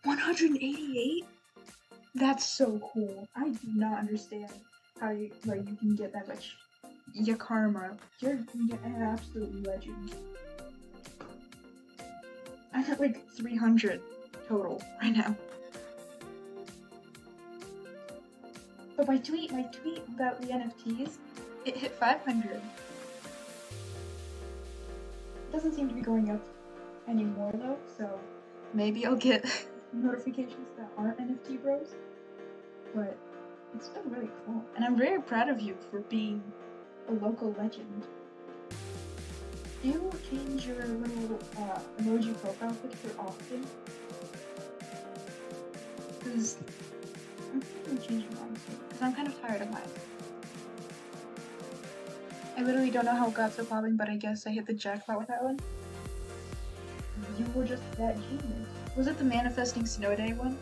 188? That's so cool. I do not understand how you can get that much. Your karma. You're an absolute legend. I got like 300 total right now. But my tweet about the NFTs, it hit 500. It doesn't seem to be going up anymore though, so maybe I'll get notifications that aren't NFT bros. But it's been really cool, and I'm very proud of you for being a local legend. Do you change your little emoji profile picture often? Because I'm going to change mine soon, because I'm kind of tired of mine. I literally don't know how it got so popping, but I guess I hit the jackpot with that one. You were just that genius. Was it the Manifesting Snow Day one?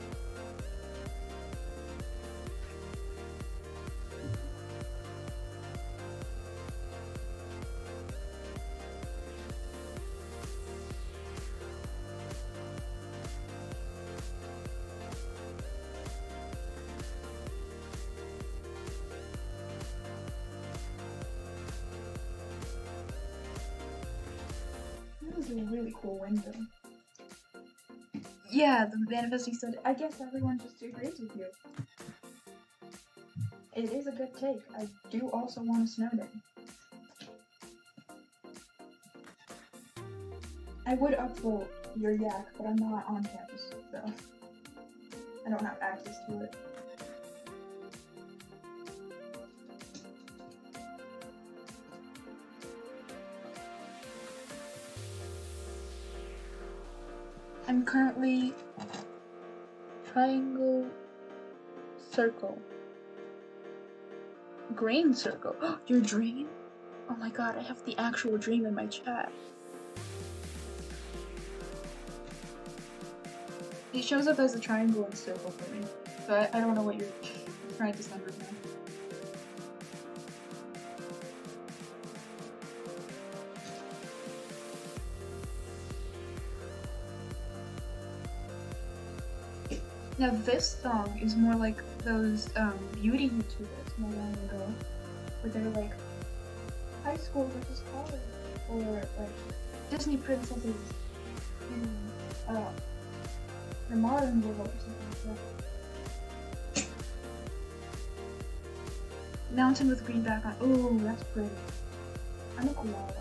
Window. Yeah, the Manifesting Snow Day. I guess everyone just agrees with you. It is a good take. I do also want a snow day. I would upvote your yak, but I'm not on campus, so I don't have access to it. I'm currently triangle, circle, grain circle. Oh, your dream? Oh my god, I have the actual dream in my chat. It shows up as a triangle and circle for me, so I don't know what you're trying to send right now. Now this song is more like those beauty YouTubers not long ago, where they're like high school versus college, or like Disney princesses in the modern world or something like that. Mountain with greenback on. Oh, that's pretty. I'm a koala.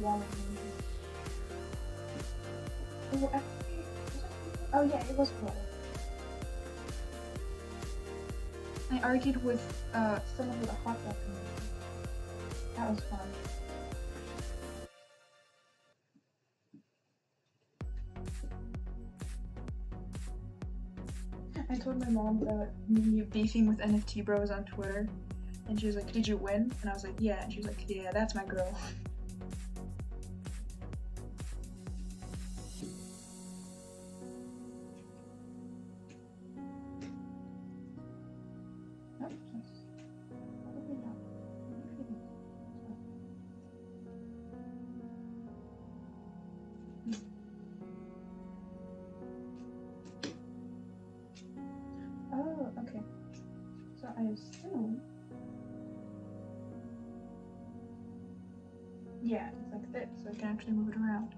Koala movie. Oh, oh yeah, it was cool. I argued with someone with a hot dog community. That was fun. I told my mom about me beefing with NFT bros on Twitter, and she was like, "Did you win?" And I was like, "Yeah," and she was like, "Yeah, that's my girl." Actually move it around.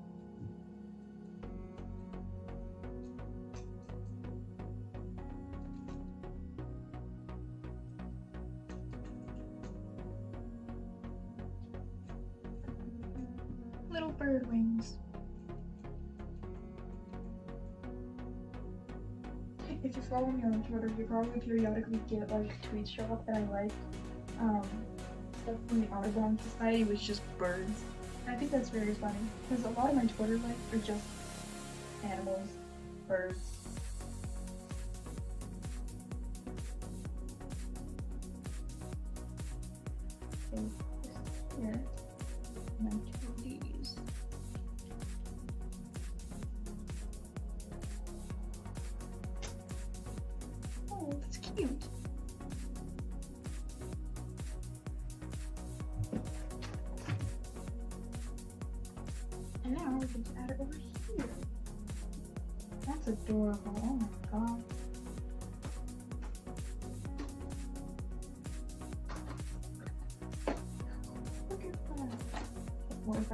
Little bird wings. to follow me on Twitter. You probably periodically get like tweets show up that I like. Stuff from the Audubon Society was just birds. I think that's very funny because a lot of my Twitter likes are just animals, birds. Here, my tweets. Oh, that's cute. And now we can add it over here. That's adorable. Oh my god.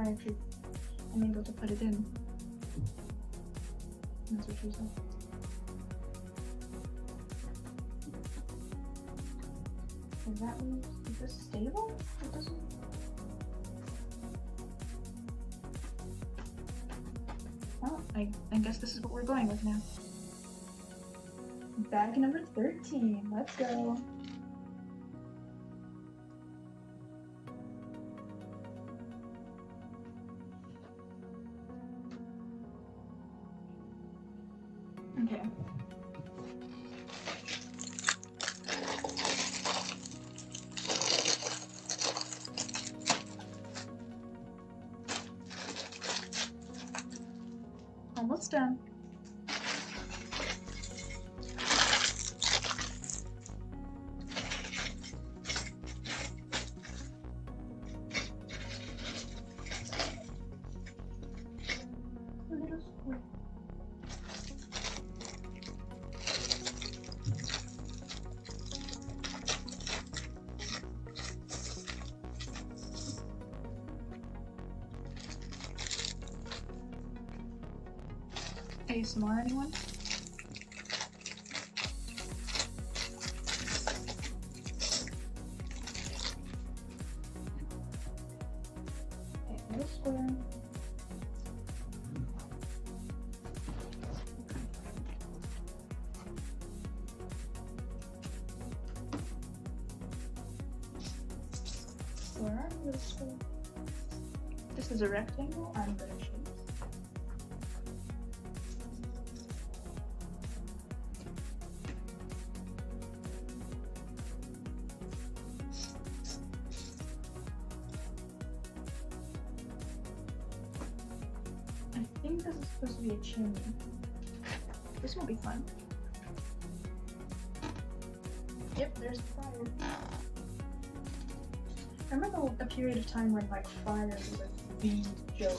Actually, I'm able to put it in. That's what she said. Is that one? Is this stable? It doesn't. Well, I guess this is what we're going with now. Bag number 13. Let's go. ASMR, anyone? Where are the square? This is a rectangle. I'm gonna show. This will be fun. Yep, there's the fire. I remember a period of time when like fire was like the joke.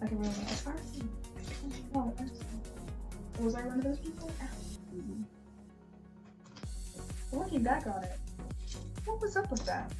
Like everyone was like, arson. Oh, arson. Was I one of those people? Mm-hmm. Looking back on it, what was up with that?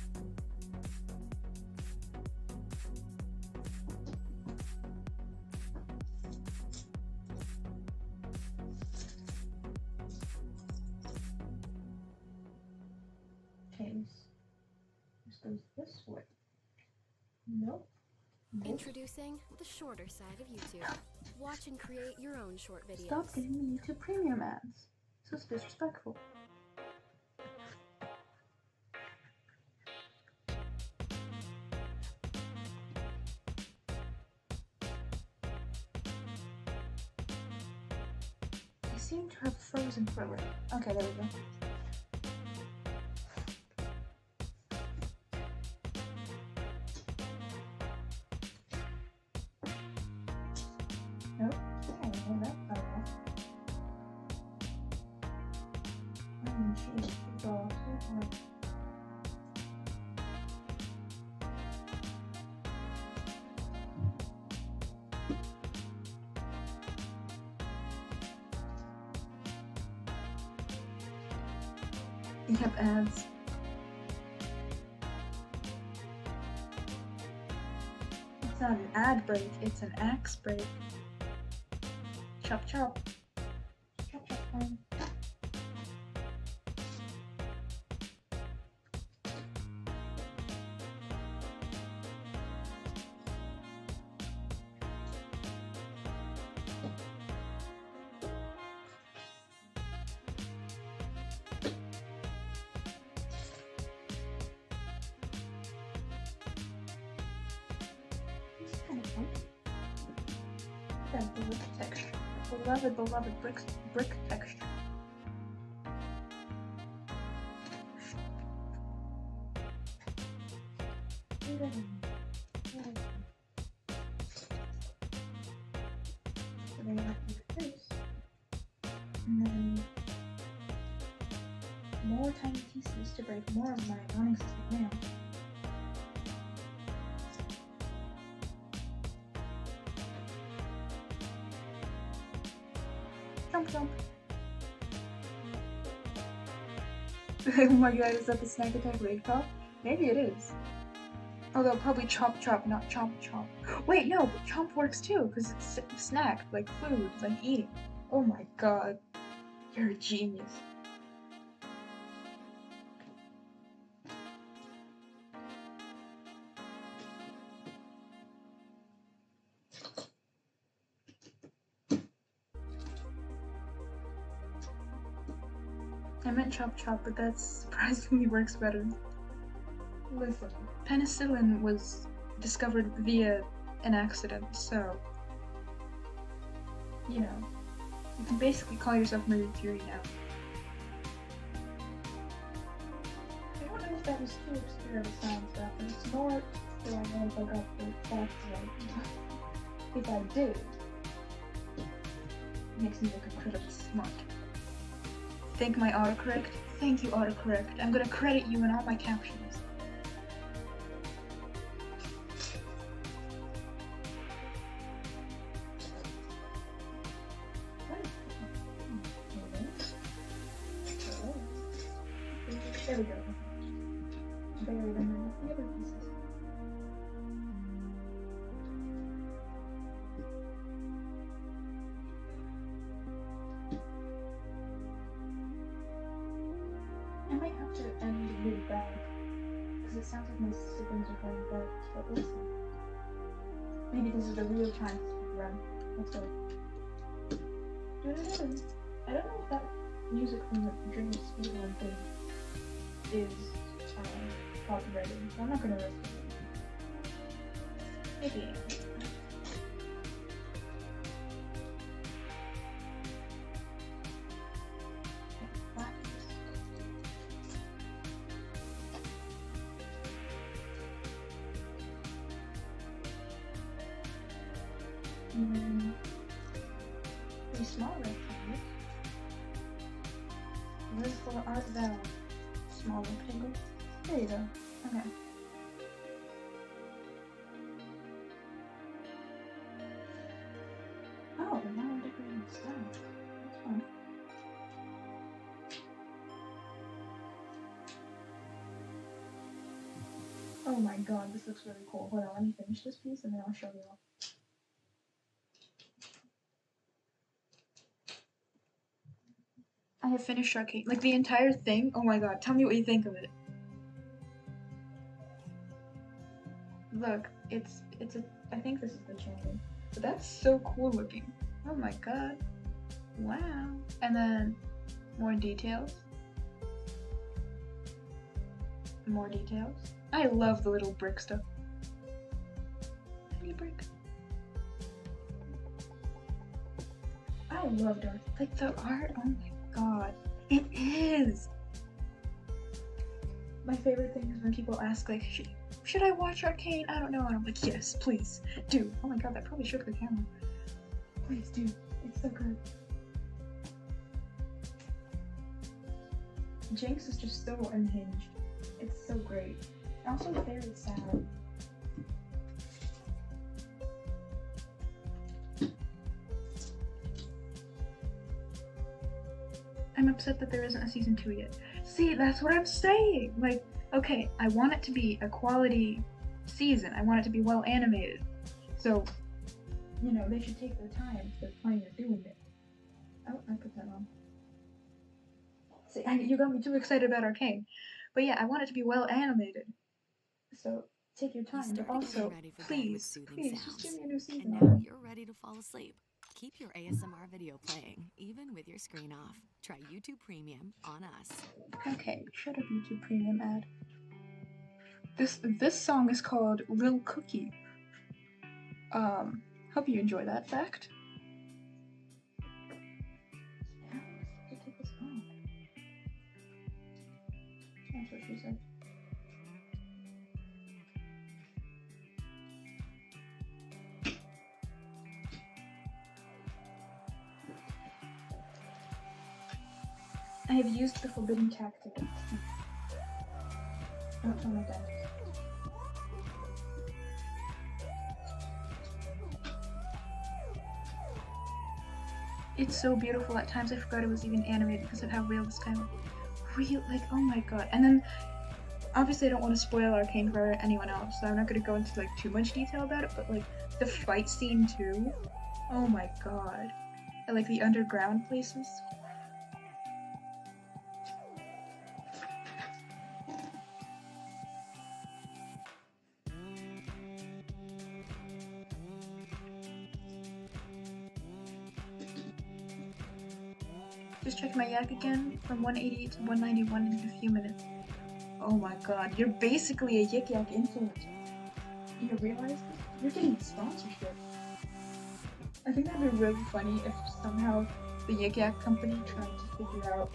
Introducing the shorter side of YouTube. Watch and create your own short videos. Stop giving me YouTube premium ads. So it's disrespectful. I seem to have frozen for a while. Okay, there we go. Have ads. It's not an ad break, it's an axe break. Chop chop. Chop chop time. and beloved texture. Beloved brick texture. And then more tiny pieces to break more of my non-existent nail. Jump. Oh my god, is that the snack attack raid call? Maybe it is. Although probably Chop Chop, not Chomp Chomp. Wait, no, but Chomp works too, because it's snack, like food, like eating. Oh my god, you're a genius. I meant Chop Chop, but that surprisingly works better. Listen, penicillin was discovered via an accident, so, you know, you can basically call yourself Marie Curie now. I don't know if that was too obscure of a sound stuff, but it's more do I know if I got the facts right. If I do, it makes me look incredibly smart. Thank my autocorrect. Thank you, autocorrect. I'm gonna credit you in all my captions. There we go. Bury them in the other pieces. I might have to end with bag, because it sounds like my siblings are going back, but we'll see. Maybe this is the real time to run. Let's go. I don't know if that music from the Dream Speedrun thing is copyrighted, so I'm not gonna risk it. Maybe. Pretty small rectangles. Where's the art value? Small rectangle. There you go. Okay. Oh, now I'm decorating the sky. That's fun. Oh my god, this looks really cool. Hold on, let me finish this piece and then I'll show you all. I have finished Arcane. Like the entire thing? Oh my god, tell me what you think of it. Look, it's a, I think this is the channel. But that's so cool looking. Oh my god. Wow. And then more details. More details. I love the little brick stuff. Tiny brick. I love art. Like the art, oh my god, it is! My favorite thing is when people ask, like, should I watch Arcane? I don't know, and I'm like, yes, please, do. Oh my god, that probably shook the camera. Please do, it's so good. Jinx is just so unhinged. It's so great. Also very sad. I'm upset that there isn't a season 2 yet. See, that's what I'm saying! Like, okay, I want it to be a quality season. I want it to be well animated. So, you know, they should take their time if they're planning on doing it. Oh, I put that on. See, you got me too excited about Arcane. But yeah, I want it to be well animated. So, take your time, but also, please, just give me a new season. And now you're ready to fall asleep. Keep your ASMR video playing, even with your screen off. Try YouTube Premium on us. Okay, shut up, YouTube Premium ad. This song is called Lil Cookie. Hope you enjoy that fact. I have used the forbidden character. Oh my god. It's so beautiful. At times I forgot it was even animated because of how real this kind of real, like, oh my god. And then obviously I don't want to spoil Arcane for anyone else, so I'm not going to go into like too much detail about it, but like the fight scene too, oh my god, and like the underground places. Just check my Yak again, from 188 to 191 in a few minutes. Oh my god, you're basically a Yik Yak influencer. Do you realize this? You're getting sponsorship. I think that'd be really funny if somehow the Yik Yak company tried to figure out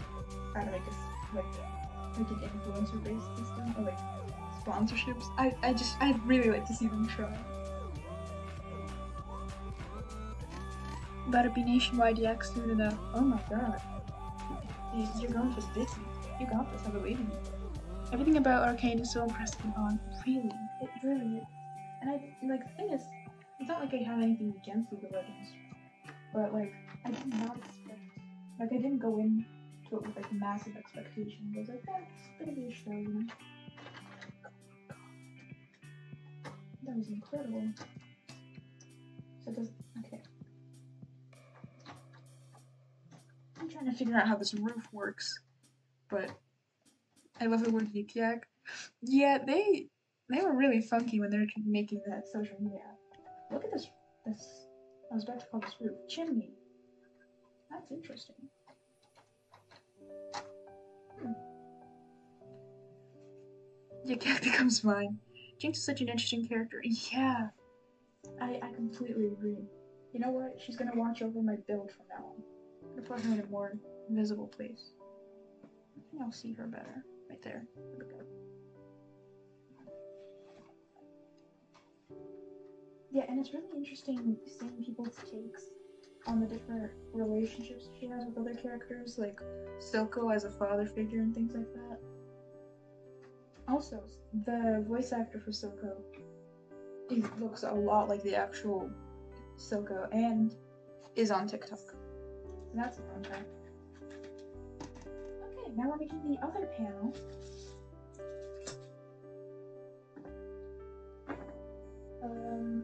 how to make a, like an influencer-based system, or like sponsorships. I'd really like to see them try. Better be nationwide Yak soon enough. Oh my god. You're going for Disney. You got this, I believe in you. Everything about Arcane is so impressive and on. Really, it really is. And I, like, the thing is, it's not like I have anything against League of Legends, but, like, I did not expect, like, I didn't go into it with, like, massive expectations. I was like, that's gonna be a show, you know? That was incredible. So it doesn't, okay. I'm trying to figure out how this roof works, but I love the word Yik Yak. Yeah, they were really funky when they were making that social media. Look at this. I was about to call this roof chimney. That's interesting. Hmm. Yik Yak becomes mine. Jinx is such an interesting character. Yeah, I completely agree. You know what? She's gonna watch over my build from now on. I'm gonna put her in a more visible place. I think I'll see her better. Right there. There we go. Yeah, and it's really interesting seeing people's takes on the different relationships she has with other characters, like Silco as a father figure and things like that. Also, the voice actor for Silco, he looks a lot like the actual Silco and is on TikTok. And that's a fun fact. Okay, now we're making the other panel.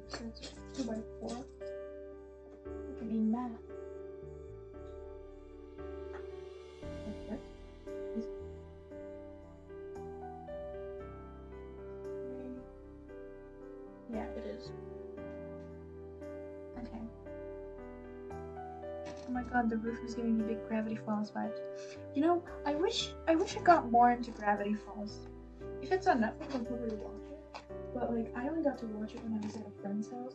So it's 2x4. It could be math. Okay. Yeah, it is. Okay. Oh my god, the roof is giving me big Gravity Falls vibes. You know, I wish I got more into Gravity Falls. If it's on Netflix, I'll probably watch it. But, like, I only got to watch it when I was at a friend's house.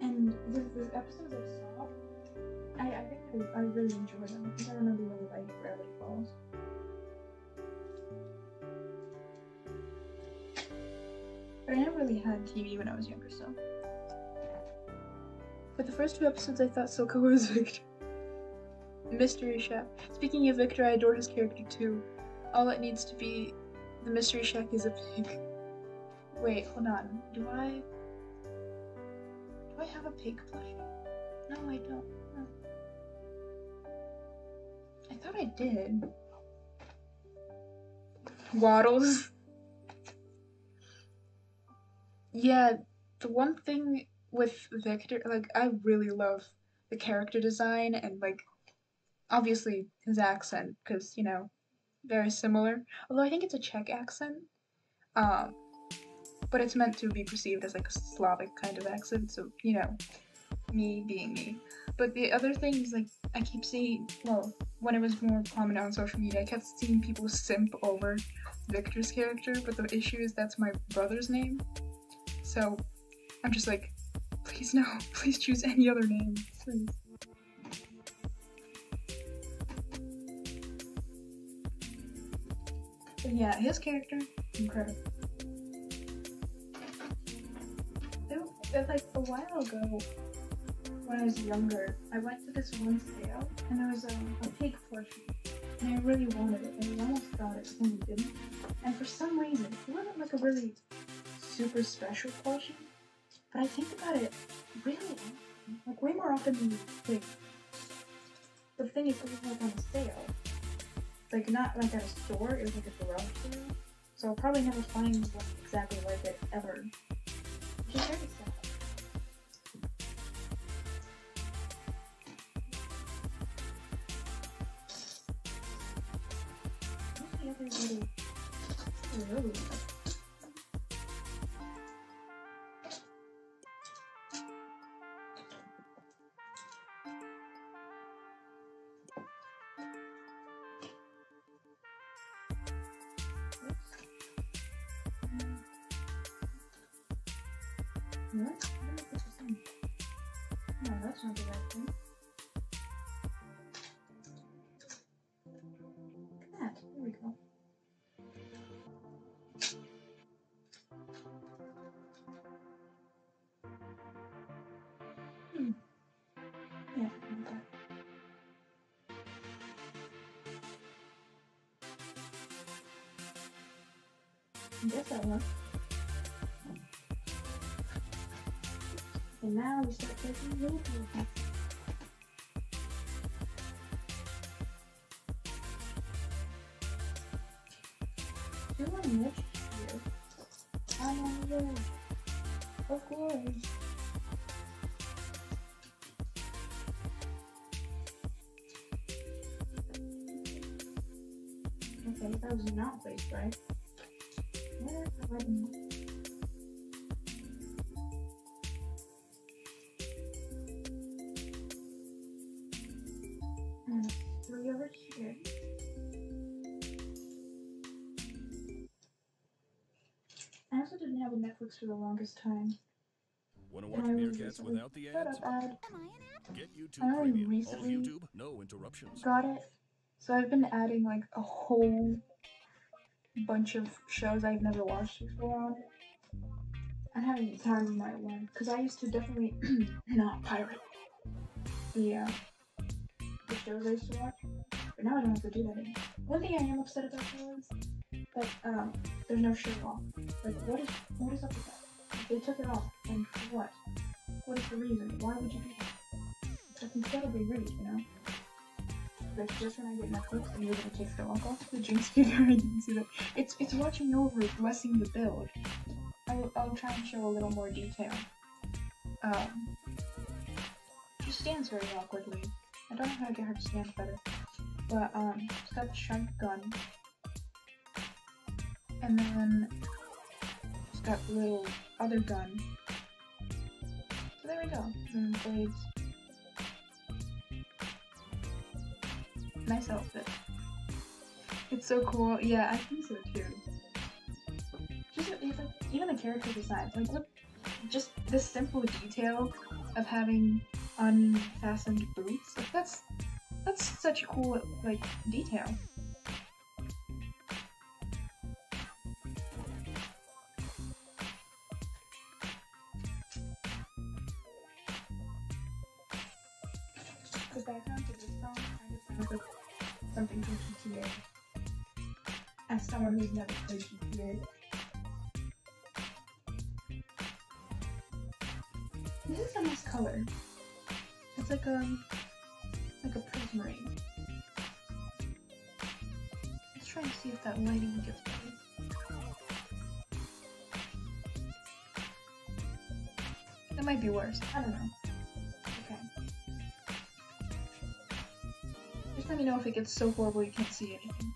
And the episodes I saw, I think I really enjoyed them. Because I remember really liking Gravity Falls. But I never really had TV when I was younger, so. For the first two episodes, I thought Silco was Viktor. Mystery Shack. Speaking of Viktor, I adored his character too. All it needs to be the Mystery Shack is a pig. Wait, hold on. Do I have a pig plushie? No, I don't. No. I thought I did. Waddles. Yeah, the one thing with Viktor, like, I really love the character design and, like, obviously his accent, because, you know, very similar. Although I think it's a Czech accent. But it's meant to be perceived as like a Slavic kind of accent, so, you know, me being me. But the other thing is, like, I keep seeing, well, when it was more prominent on social media, I kept seeing people simp over Viktor's character, but the issue is that's my brother's name. So I'm just like, please no, please choose any other name, please. But yeah, his character, incredible. Like, a while ago, when I was younger, I went to this one sale, and there was a pig plushie. and I really wanted it, and we almost got it, and we didn't. And for some reason, it wasn't like a really super special question, but I think about it really, like, way more often than you think. The thing is, it was like on a sale. Like, not like at a store, it was like a garage sale. So I'll probably never find one exactly like it ever. Which is very sad. Ooh. What? No, that's not the right thing. That. There we go. Yeah, okay. I guess that one. And now we start taking little pieces. Do I miss you? I'm on the road. Of course. Okay, that was not placed right. Where have I been? Netflix for the longest time. Want to watch Meerkats without the ads? Get YouTube Premium. All YouTube, no interruptions. Got it. So I've been adding like a whole bunch of shows I've never watched before on it. I'm having the time of my life because I used to definitely not pirate the shows I used to watch, but now I don't have to do that anymore. One thing I am upset about is that there's no shirt off. Like, what is up with that? They took it off, and for what? What is the reason? Why would you do that? That's incredibly rude, you know? Like, just when I get Netflix, and you're gonna take the lock off the Jinx figure, I didn't see that. It's watching over, blessing the build. I'll try and show a little more detail. She stands very awkwardly. I don't know how to get her to stand better. But, she's got the shrink gun. And then it's got a little other gun. So there we go. And blades. Nice outfit. It's so cool. Yeah, I think so too. Just even the character design. Like, look, just this simple detail of having unfastened boots. Like, that's such a cool like detail. As someone who's never played GTA. This is a nice color. It's like a prismarine. Let's try and see if that lighting gets better. It might be worse. I don't know. Let me know if it gets so horrible you can't see anything.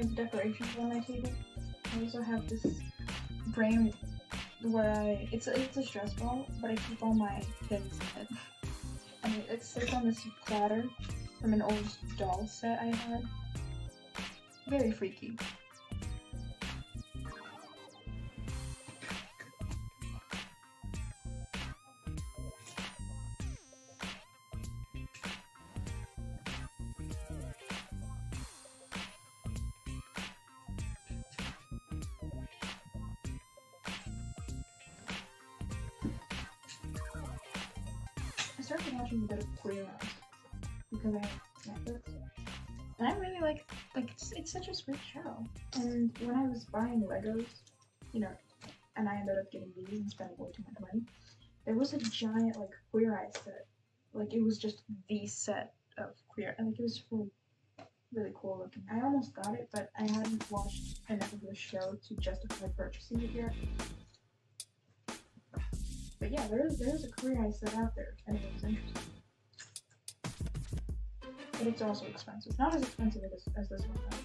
Of decorations on my table. I also have this frame where it's a stress ball, but I keep all my pins in it. And it sits on this platter from an old doll set I had. Very freaky. I started watching a bit of Queer Eye because I have Netflix. And I really like it's such a sweet show. And when I was buying Legos, you know, and I ended up getting these and spending way too much money, there was a giant like Queer Eye set. Like it was just the set of Queer Eye. Like it was really cool looking. I almost got it, but I hadn't watched enough of the show to justify purchasing it yet. But yeah, there's a Queer Eye set out there, and it was interesting. But it's also expensive. Not as expensive as this one, though. So.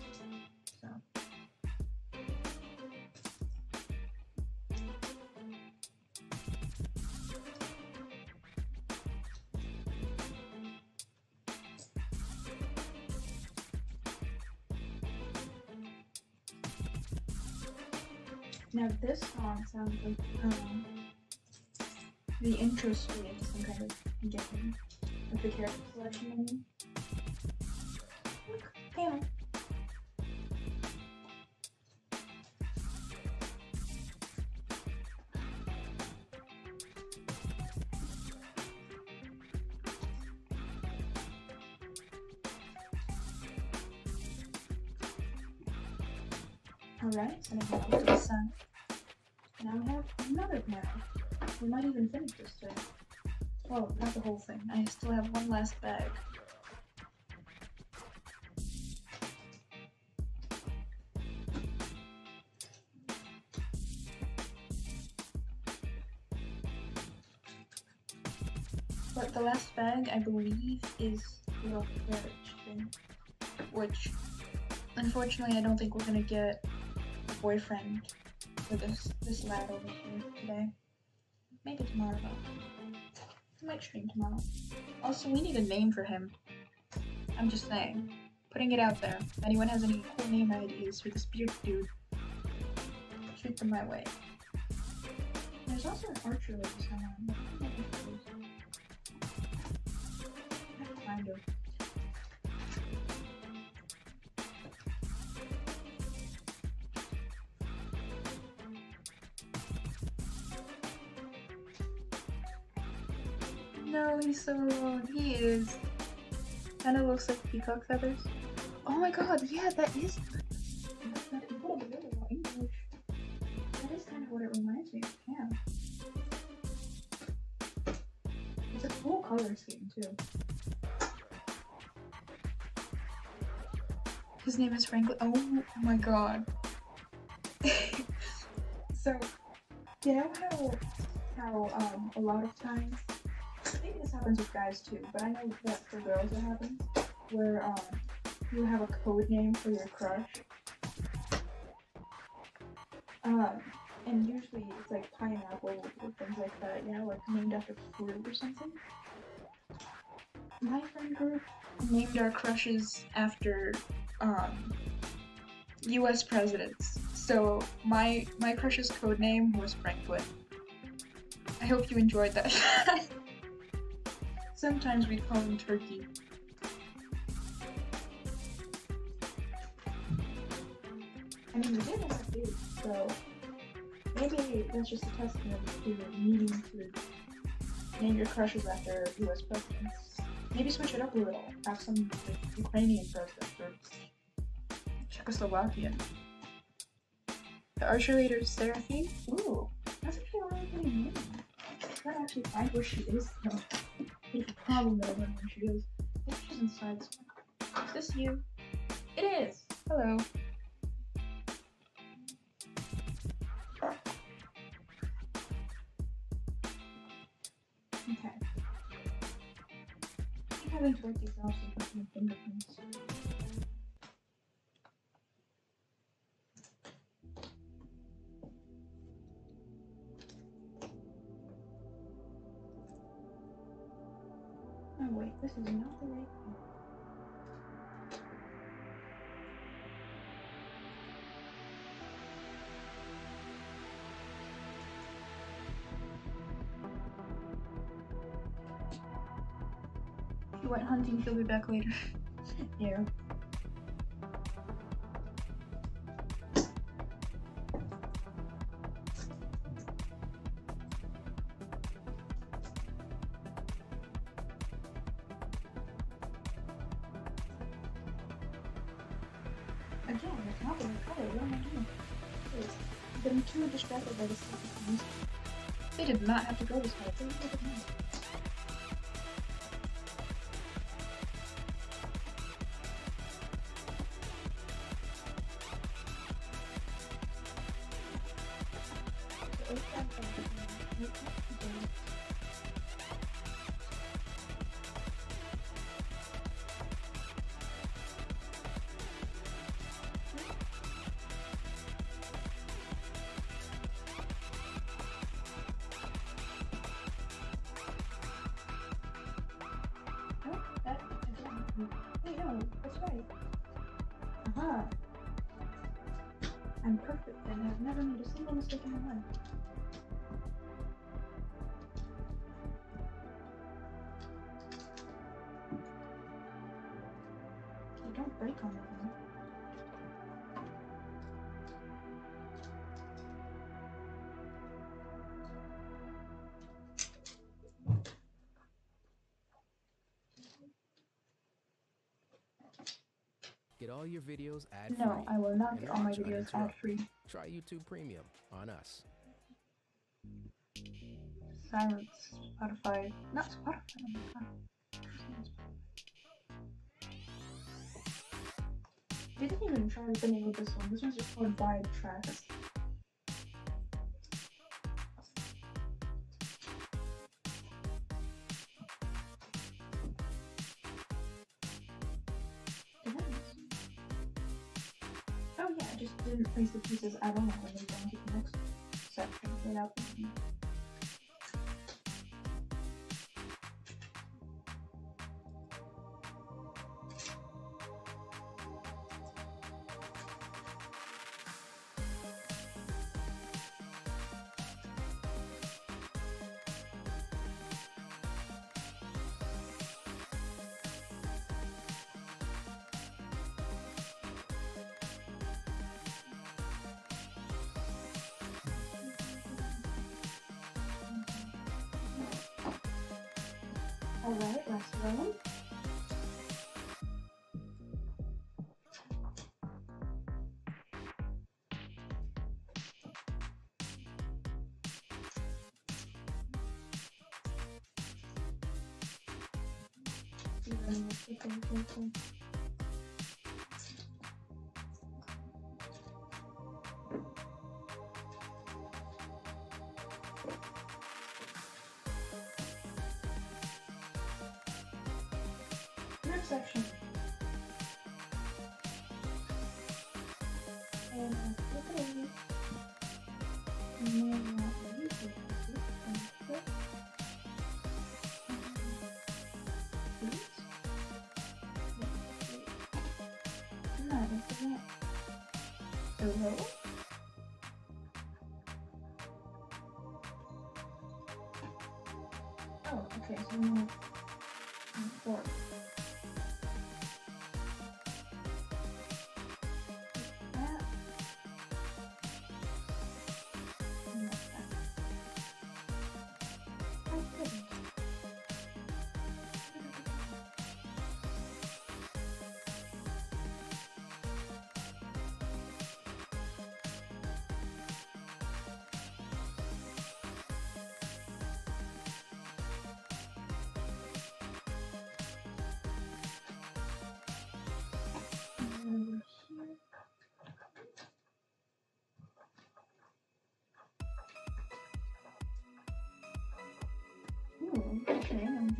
Now this song sounds like the intro story is some kind of game with the character selection menu. Look, panel. Alright, so now we have the sun. Now we have another panel. We might even finish this today. Well, not the whole thing. I still have one last bag. But the last bag, I believe, is the little carriage thing. Which, unfortunately, I don't think we're gonna get a boyfriend for this lad over here today. Maybe tomorrow, though. I might stream tomorrow. Also, we need a name for him. I'm just saying. Putting it out there. If anyone has any cool name ideas for this bearded dude, shoot them my way. There's also an archer lady somewhere. I have to find her. No, he's so alone. He is. Kind of looks like peacock feathers. Oh my god, yeah, that is. English. That is kind of what it reminds me of. Yeah. It's a cool color scheme, too. His name is Franklin. Oh my god. So, you know how a lot of times. I think this happens with guys too, but I know that for girls it happens, where you have a code name for your crush, and usually it's like pineapple or things like that, you know, like named after fruit or something. My friend group named our crushes after U.S. presidents, so my crush's code name was Franklin. I hope you enjoyed that. Sometimes we call him Turkey. I mean, we did have a dude, so maybe that's just a testament to needing to name your crushes after US presidents. Maybe switch it up a little. Have some like, Ukrainian presidents or Czechoslovakian. The archer leader is Seraphine. Ooh, that's actually a really good name. I can't actually find where she is though. It's probably not where she is. I think she's inside somewhere. Is this you? It is! Hello. Okay. I think I've enjoyed these also with my fingerprints. Oh wait, this is not the right thing. He went hunting, he'll be back later. Yeah. Distracted by the sound. They did not have to go this way. They did not. Get all your videos ad-free. No, I will not get all my videos ad-free. Try YouTube Premium on us. Silence. Spotify. Not Spotify. Oh my God. They didn't even try the name of this one. This one's just called Vibe Tracks. Place the pieces I don't know when they're going to the next section without them. Alright, last round. Section. And I okay, I'm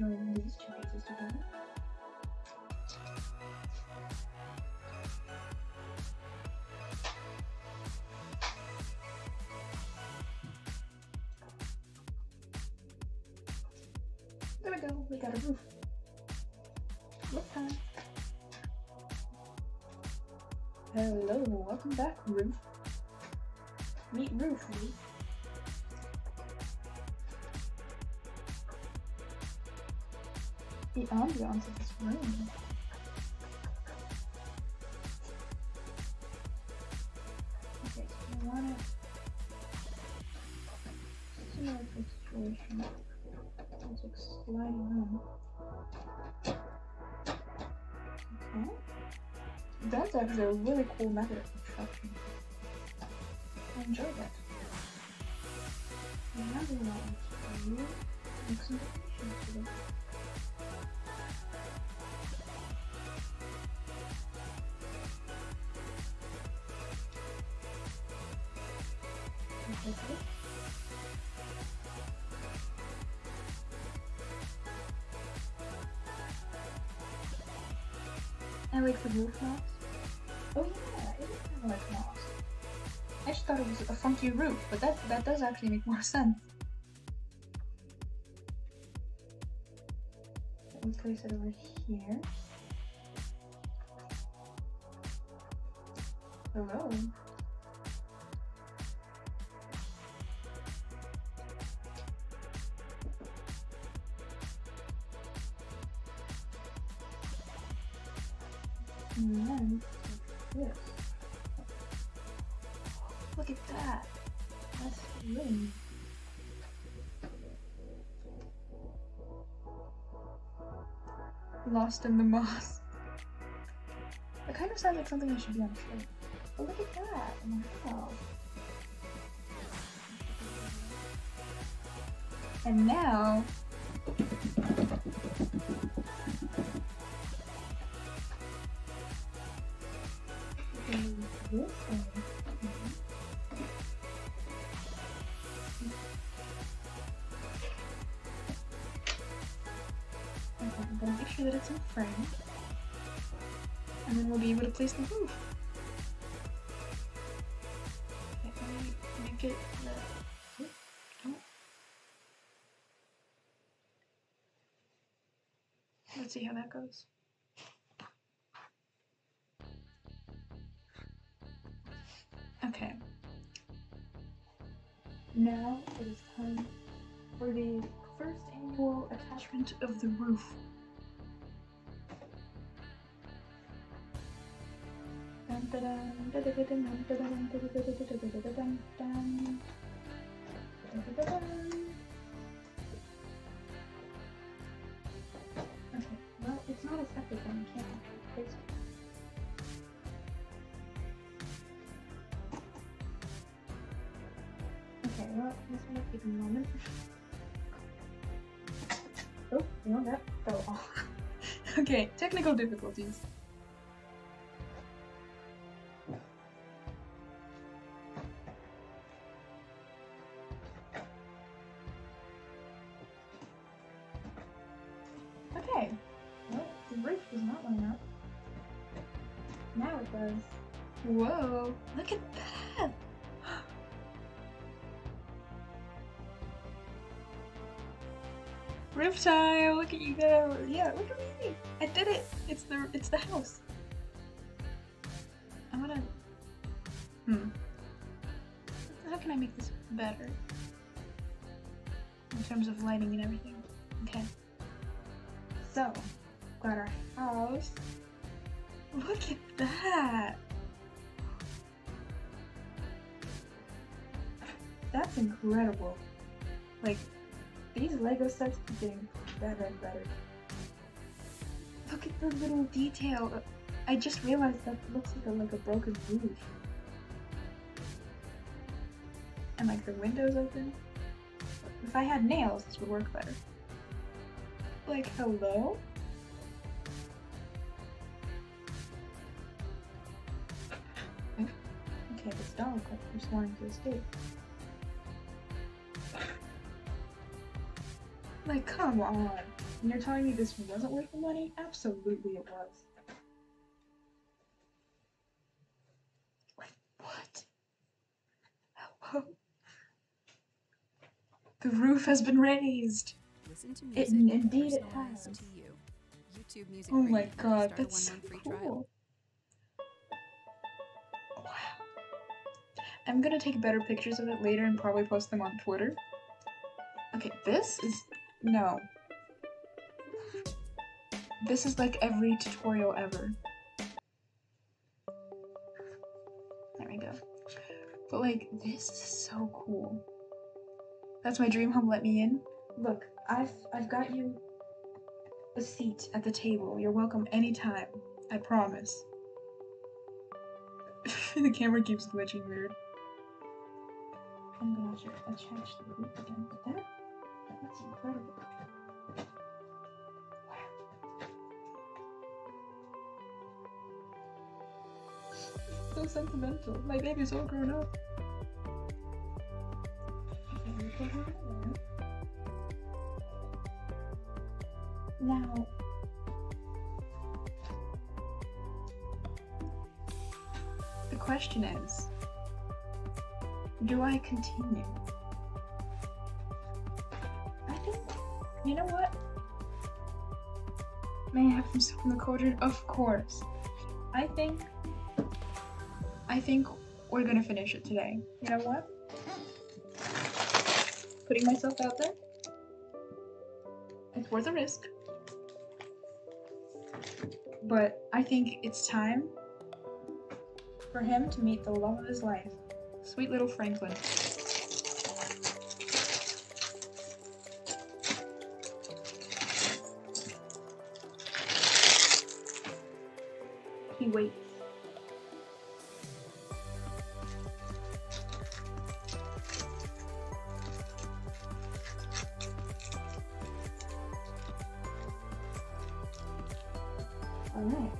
joining these two pieces together. There we go, we got a roof. Look time. Hello, welcome back, Roof. Meet Roof, Roof. the ambiance of this room. Okay, so we want a similar situation. It's like sliding in. Okay. That's actually a really cool method of construction. I enjoy that. Another one for you. Make some decorations today. Okay. I like the roof moss. Oh yeah, it is kind of like moss. I just thought it was a funky roof, but that does actually make more sense. We'll place it over here. Hello. And then like this. Look at that. That's really neat. Lost in the moss. It kind of sounds like something I should be on a trip. But look at that. Wow. And now. This one. Okay, I'm gonna make sure that it's in frame, and then we'll be able to place the roof. Okay, let me make it the. Oh. Let's see how that goes. Okay, now it is time for the first annual attachment of the roof. Okay, well, it's not as epic and you can't replace it. Okay, well, this might take a moment. Oh, you know that fell off. Okay, technical difficulties. Okay, well, the roof does not line up. Now it does. Whoa, look at that! Roof time! Look at you go! Yeah, look at me! I did it! It's the house. I'm gonna. How can I make this better? In terms of lighting and everything. Okay. So, got our house. Look at that! That's incredible. Like. These Lego sets keep getting better and better. Look at the little detail. I just realized that looks like a broken roof. And like the windows open. If I had nails, this would work better. Like, hello? Okay, this don't look like I'm sworn to escape. Like, come on. And you're telling me this wasn't worth the money? Absolutely it was. Like, what? Hello? The roof has been raised. Listen to music indeed it has. To you. YouTube music. Oh my god, that's so cool. Wow. I'm gonna take better pictures of it later and probably post them on Twitter. Okay, this is... No. This is like every tutorial ever. There we go. But like, this is so cool. That's my dream home, let me in. Look, I've got you a seat at the table. You're welcome anytime, I promise. The camera keeps glitching weird. I'm gonna attach the group again with that. That's incredible. So sentimental. My baby's all grown up. Now, the question is, do I continue? I think, you know what? May I have some soup in the cauldron? Of course. I think we're gonna finish it today. You know what? Putting myself out there. It's worth a risk. But I think it's time for him to meet the love of his life. Sweet little Franklin. He waits. Alright.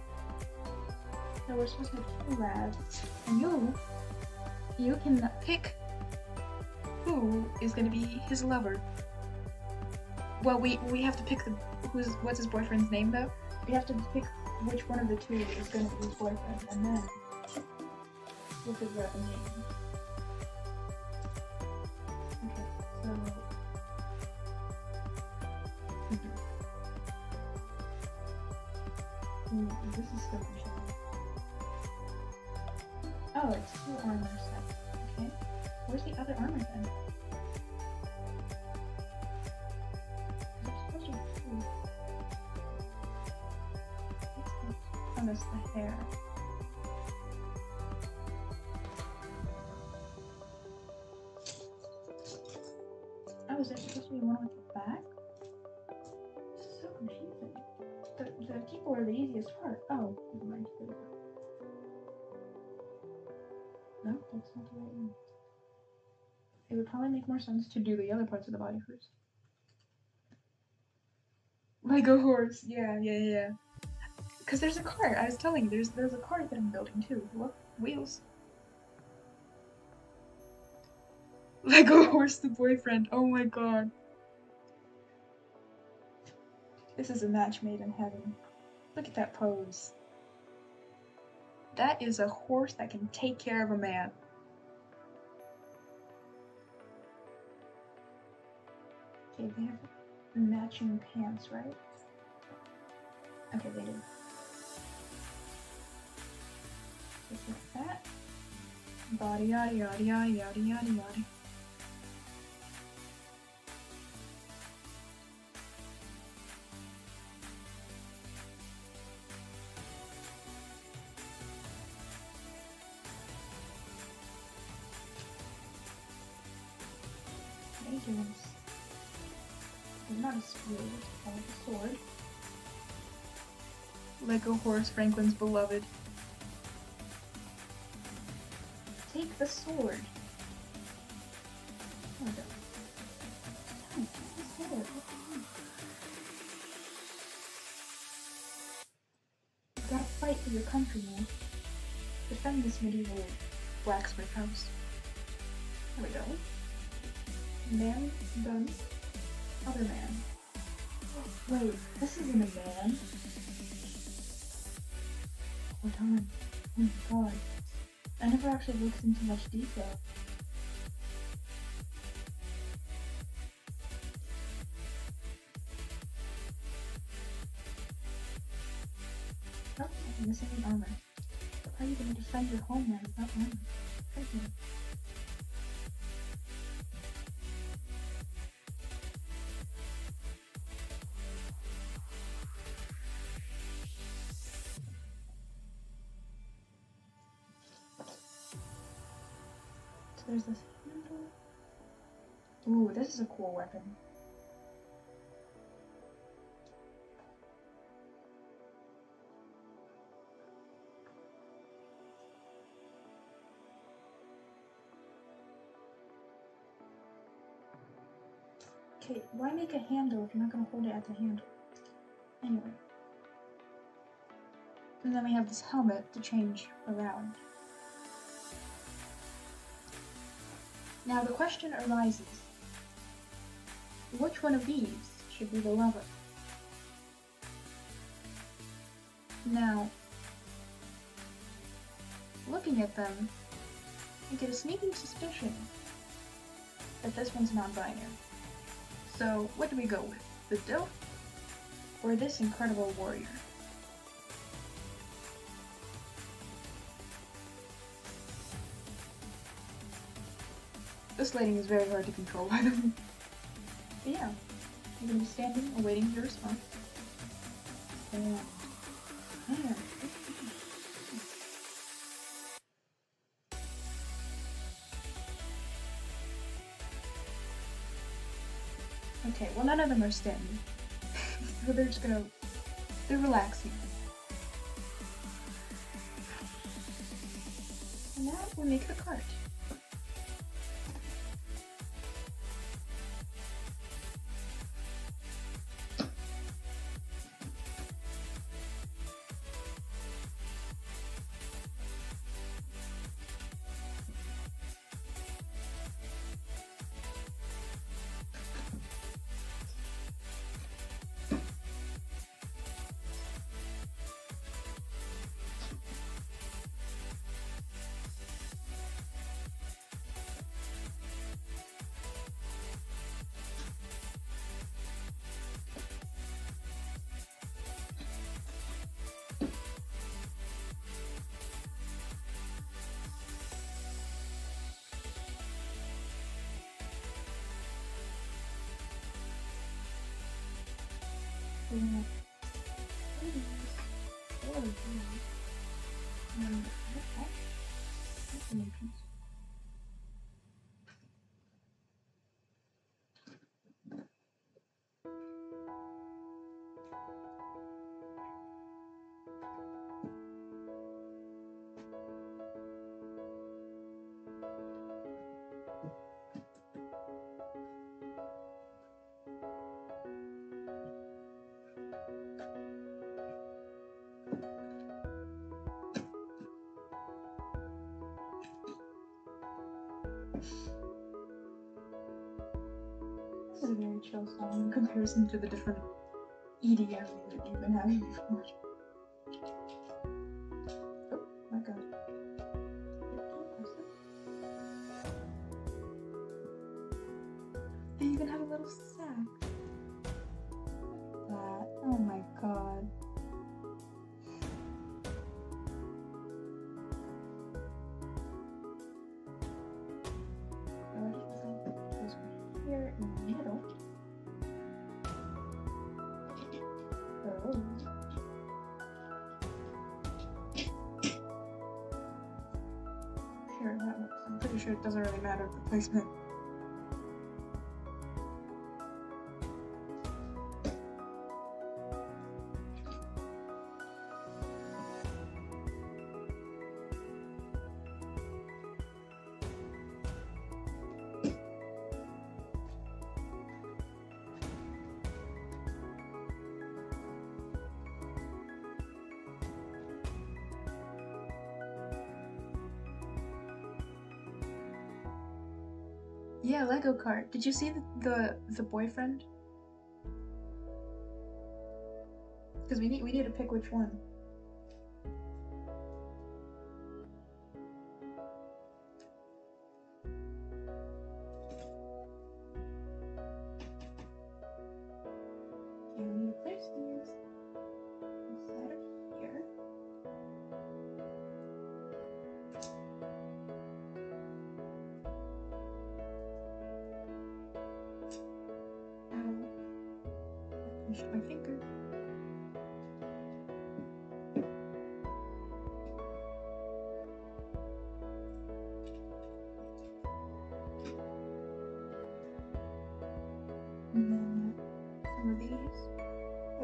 So we're supposed to kill that. And you can pick who is going to be his lover. Well, we have to pick what's his boyfriend's name though? We have to pick which one of the two is going to be his boyfriend, and then we'll figure out the name. Okay, so... This is so interesting. Oh, it's two armor sets. Okay. Where's the other armor then? There's supposed to be two. Oh, that's the hair. Oh, is there supposed to be one with the back? This is so confusing. The people are the easiest part. Oh, never mind. No, that's not the right one. It would probably make more sense to do the other parts of the body first. Like a horse, yeah. Because there's a cart, I was telling you, there's a cart that I'm building too. Look, wheels. Like a horse, the boyfriend, oh my god. This is a match made in heaven. Look at that pose. That is a horse that can take care of a man. Okay, they have matching pants, right? Okay, they do. Just like that. Body, yada, yada, yada, yada, yada, yada. Sword. Like a horse, Franklin's beloved. Take the sword. Oh, you gotta fight for your country, man. Defend this medieval blacksmith house. There we go. Man, done. Other man. Wait, this isn't a man. Hold on. Oh my god. I never actually looked into much detail. Oh, I'm missing an armor. How are you going to defend your homeland without armor? Thank you. there's this handle. Ooh, this is a cool weapon. Okay, why make a handle if you're not going to hold it at the handle? Anyway. And then we have this helmet to change around. Now the question arises, which one of these should be the lever? Now, looking at them, you get a sneaking suspicion that this one's non-binary. So, what do we go with? The Dilf or this incredible warrior? This lighting is very hard to control by the way. But yeah, you're gonna be standing, awaiting your response. And there. Okay, well none of them are standing, so they're just gonna, they're relaxing. And now we make the cart. This is a very chill song in comparison to the different EDM that you've been having before. Oh my god. They even have a little sack. That. Oh my god. It doesn't really matter the placement. Yeah, Lego cart. Did you see the boyfriend? Because we need to pick which one.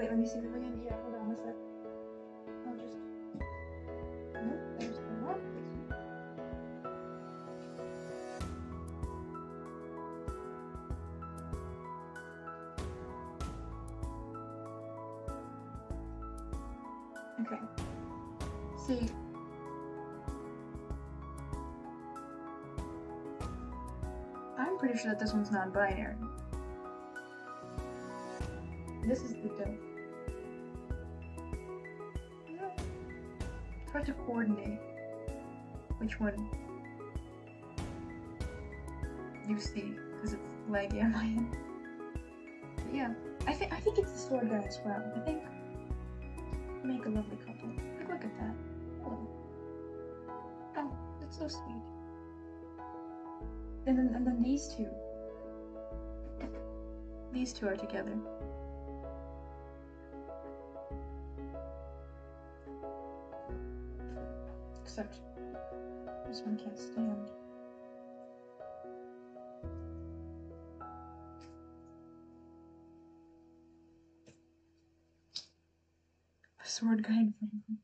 Wait, let me see them again. Yeah, hold on a sec. I'll just... Nope, there's one more. Okay. See. I'm pretty sure that this one's non-binary. This is the dope. Yeah. It's hard to coordinate which one you see because it's laggy on my end. But yeah, I think it's the sword guy as well. I think make a lovely couple. Like, look at that. Hello. Oh, that's so sweet. And then these two. These two are together. Except this one can't stand. A sword guy in front of him.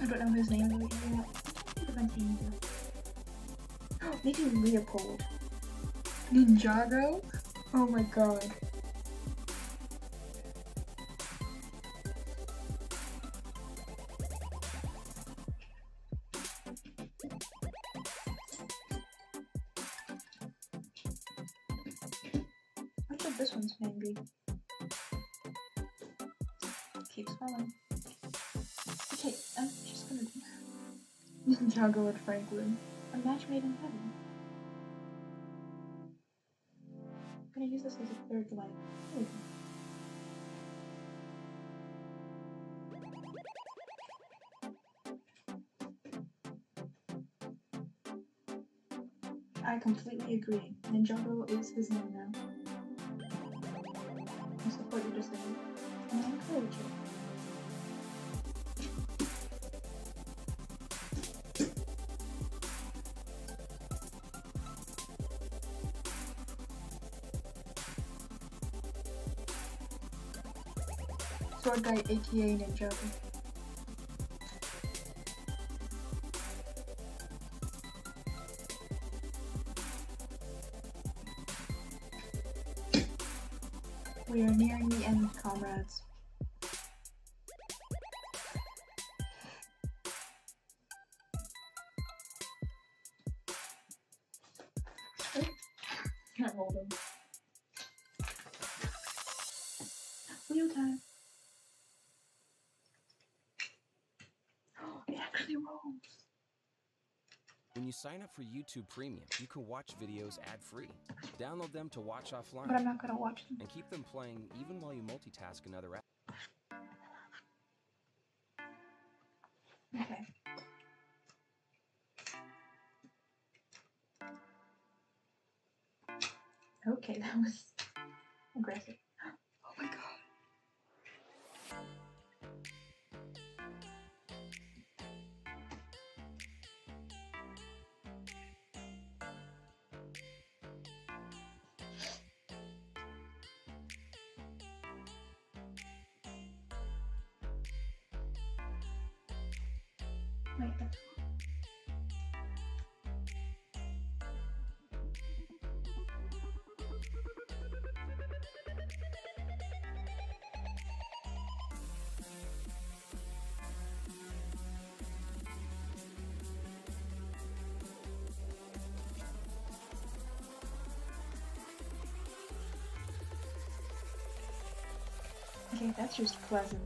I don't know his name really. Oh, maybe Leopold. Ninjago? Oh my god. What should this one's name be? Keeps falling. Okay, I'm just gonna Ninjago and Franklin. A match made in heaven. I'm gonna use this as a third light. There we go. I completely agree. Ninjago is his name now. I support your decision. And I encourage you. Sword guy, aka Ninjago. We are nearing the end, comrades. Can't hold him. Wheel time. When you sign up for YouTube Premium, you can watch videos ad-free. Download them to watch offline. But I'm not gonna watch them. And keep them playing even while you multitask another app. Okay. Okay, that was aggressive. Oh my god. Okay, that's just pleasant.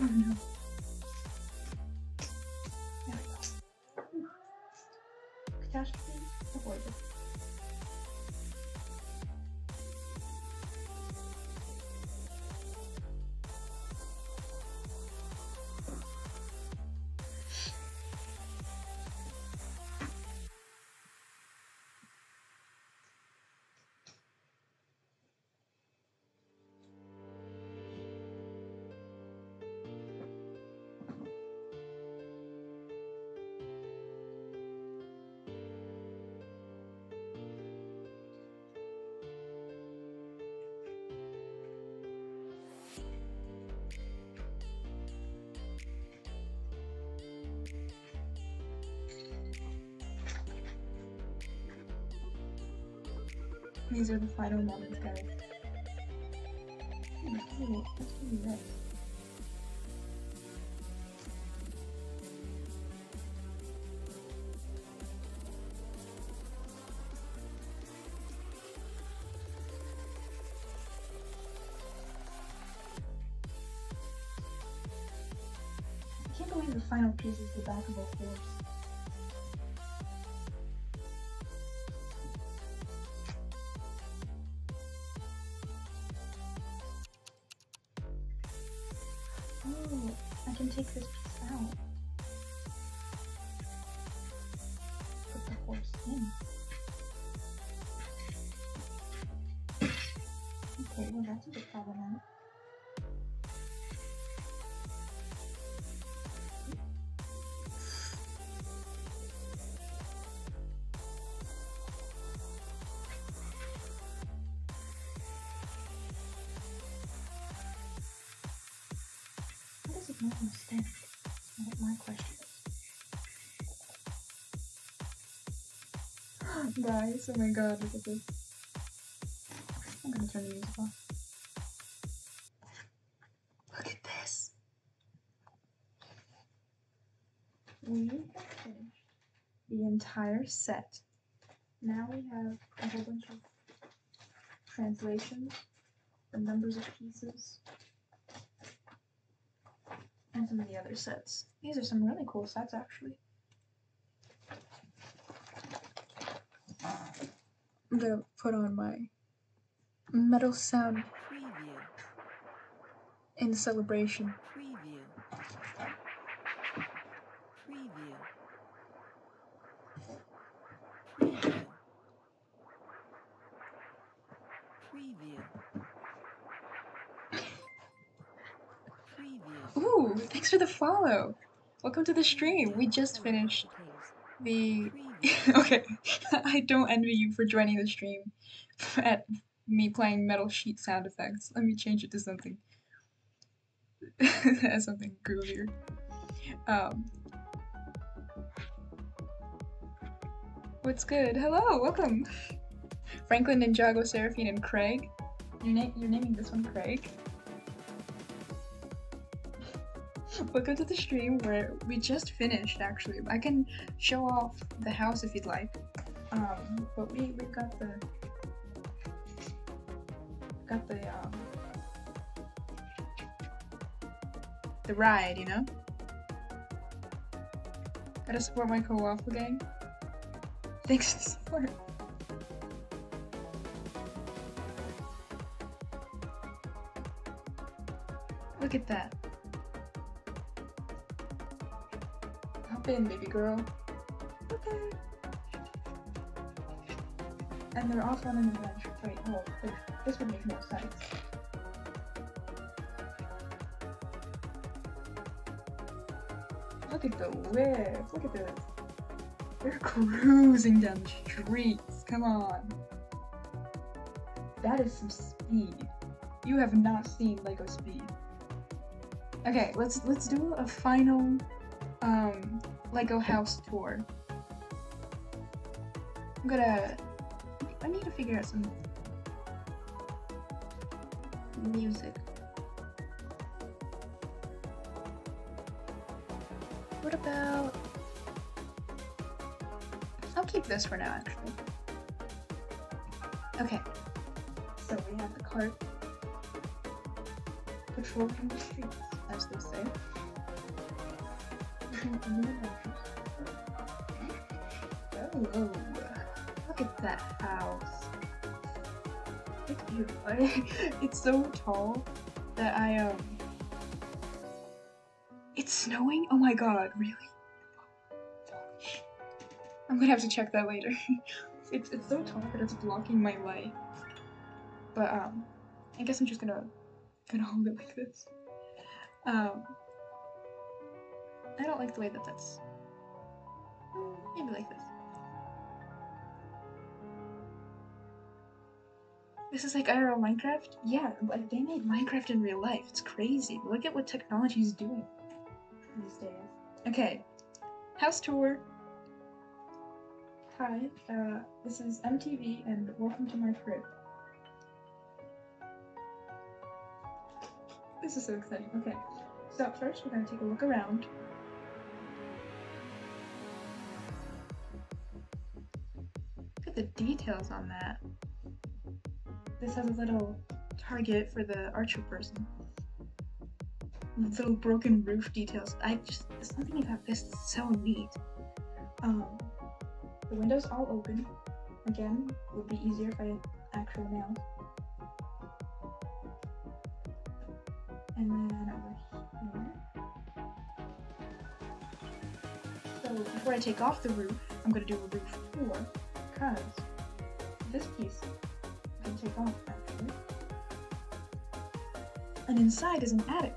Oh no. There we go. Catastrophe avoided. These are the final moments, guys. Ooh, that's really nice. I can't believe the final piece is the back of a horse. No understand. That's my question. Guys, oh my god, look at this. I'm gonna turn the music off. Look at this. We have finished the entire set. Now we have a whole bunch of translations, the numbers of pieces, and some of the other sets. These are some really cool sets, actually. I'm gonna put on my metal sound preview in celebration. Thanks for the follow. Welcome to the stream. We just finished the... Okay, I don't envy you for joining the stream at me playing metal sheet sound effects. Let me change it to something. Something groovier. What's good? Hello, welcome. Franklin, Ninjago, Seraphine, and Craig. You're naming this one Craig. Welcome to the stream where we just finished, actually. I can show off the house if you'd like. But we've got the ride, you know? Gotta support my co-waffle gang. Thanks for the support. Look at that. In, baby girl. Okay. And they're off on an adventure. Wait, hold on. This would make no sense. Look at the whip. Look at this. They're cruising down the streets. Come on. That is some speed. You have not seen LEGO speed. Okay, let's do a final Lego house tour. I need to figure out some music. What about... I'll keep this for now, actually. Okay. So we have the cart patrolling the streets. as they say. Oh, look at that house. It's beautiful. It's so tall that it's snowing? Oh my god, really? I'm gonna have to check that later. It's so tall that it's blocking my light. But I guess I'm just gonna hold it like this. I don't like the way that that's... Maybe like this. This is like IRL Minecraft? Yeah, like they made Minecraft in real life. It's crazy. Look at what technology is doing these days. Okay, house tour. Hi, this is MTV and welcome to my crib. This is so exciting. Okay, so first we're going to take a look around. Look at the details on that. This has a little target for the archer person. These little broken roof details. Something about this is so neat. The windows all open. Again, would be easier if I had actual nails. And then over here. So before I take off the roof, I'm gonna do a roof pour because this piece I can take off actually. And inside is an attic.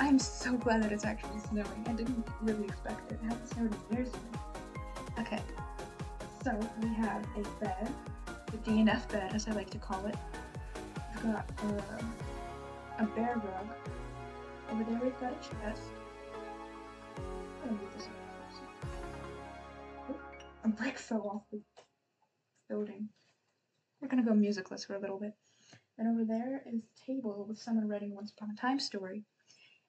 I'm so glad that it's actually snowing. I didn't really expect it. It hasn't snowed in years now. Okay, so we have a bed, the DNF bed as I like to call it. We've got a bear rug. Over there we've got a chest. I'm gonna move this one. A brick fell off the building. We're gonna go musicless for a little bit. And over there is a table with someone writing Once Upon a Time story.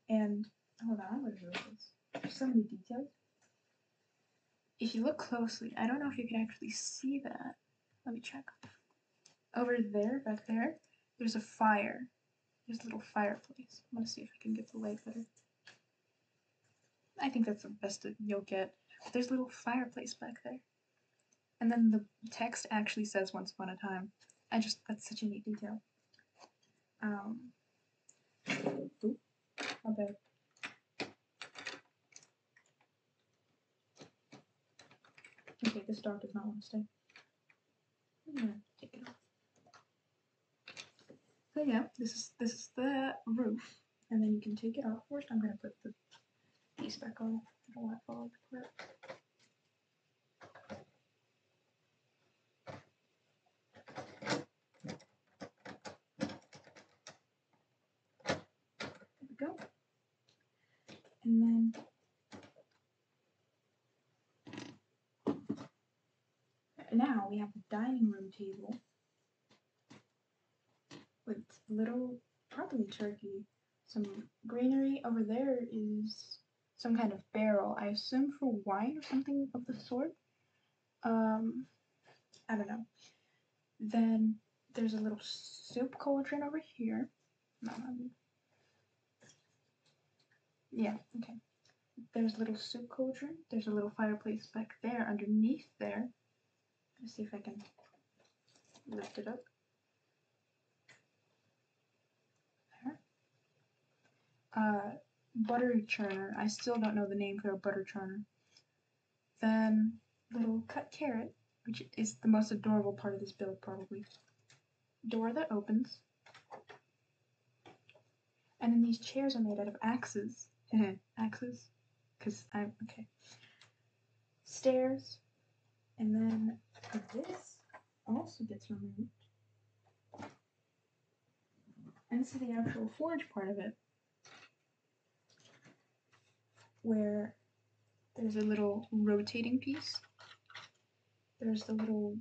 And hold on, I'm gonna read this. There's so many details. If you look closely, I don't know if you can actually see that. Let me check. Over there, back there, there's a fire. There's a little fireplace. I'm gonna see if I can get the light better. I think that's the best that you'll get. There's a little fireplace back there. And then the text actually says Once Upon a Time. That's such a neat detail. Oops. My bad. Okay, this dog does not want to stay. I'm gonna take it off. So yeah, this is the roof, and then you can take it off. First, I'm gonna put the piece back on. I don't want it all apart. And then now we have the dining room table with little probably turkey, some greenery. Over there is some kind of barrel, I assume for wine or something of the sort. I don't know. Then there's a little soup cauldron over here. Yeah, okay. There's a little soup cauldron. There's a little fireplace back there, underneath there. Let's see if I can lift it up. There. Butter churner. I still don't know the name for a butter churner. Then, little cut carrot, which is the most adorable part of this build, probably. Door that opens. And then these chairs are made out of axes. Axes, because I'm okay. Stairs, and then this also gets removed, and this is the actual forge part of it, where there's a little rotating piece. There's the little,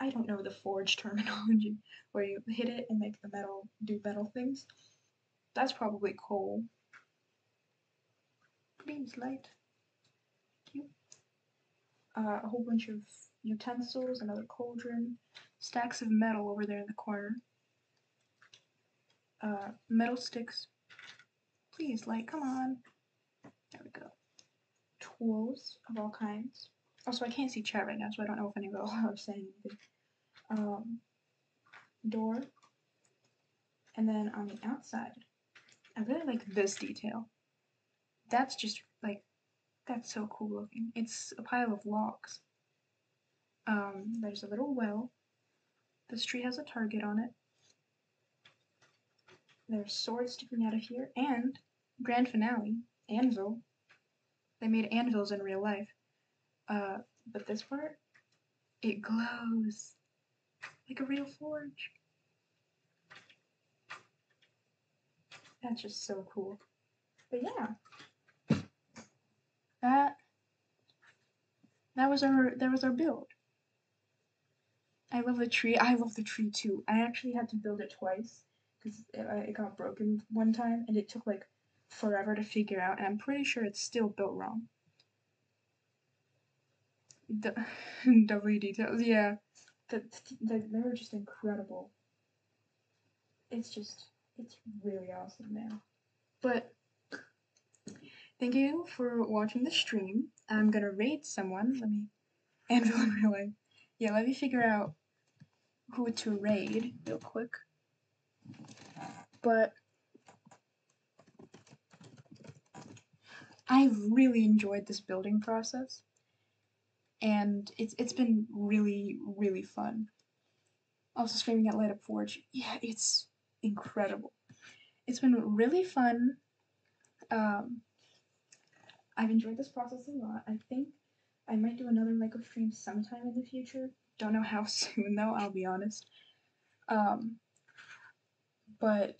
I don't know the forge terminology, where you hit it and make the metal do metal things. That's probably coal. Please, light. Thank you. A whole bunch of utensils, another cauldron, stacks of metal over there in the corner. metal sticks. Please, like, come on. There we go. Tools of all kinds. Also, I can't see chat right now, so I don't know if anyone will say anything. Door. And then on the outside, I really like this detail. That's just, like, that's so cool looking. It's a pile of logs. There's a little well. This tree has a target on it. There's swords sticking out of here, and grand finale, anvil. They made anvils in real life. But this part, it glows like a real forge. That's just so cool. But yeah, that was our build. I love the tree. I love the tree too. I actually had to build it twice, because it got broken one time, and it took like forever to figure out, and I'm pretty sure it's still built wrong. Lovely details, yeah. They were just incredible. It's really awesome, man. But thank you for watching the stream. I'm gonna raid someone. Let me anvil in real life. Yeah, let me figure out who to raid real quick. But I really enjoyed this building process, and it's been really fun. Also streaming at Light Up Forge, yeah, it's incredible. It's been really fun. I've enjoyed this process a lot. I think I might do another Minecraft stream sometime in the future. Don't know how soon though, I'll be honest. But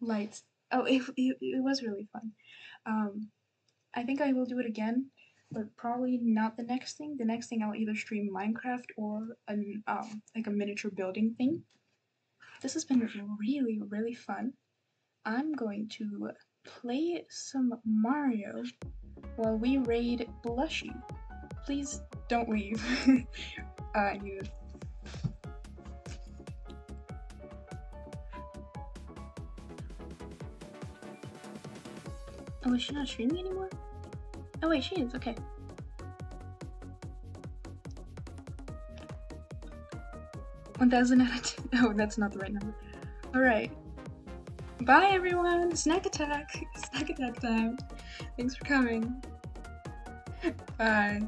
lights. Oh, it was really fun. I think I will do it again, but probably not the next thing. The next thing I'll either stream Minecraft or an like a miniature building thing. This has been really fun. I'm going to play some Mario while we raid Blushy. Please don't leave. I need it. Oh, is she not streaming anymore? Oh wait, she is, okay. Oh, that's not the right number. Alright. Bye everyone! Snack attack! Snack attack time! Thanks for coming. Bye.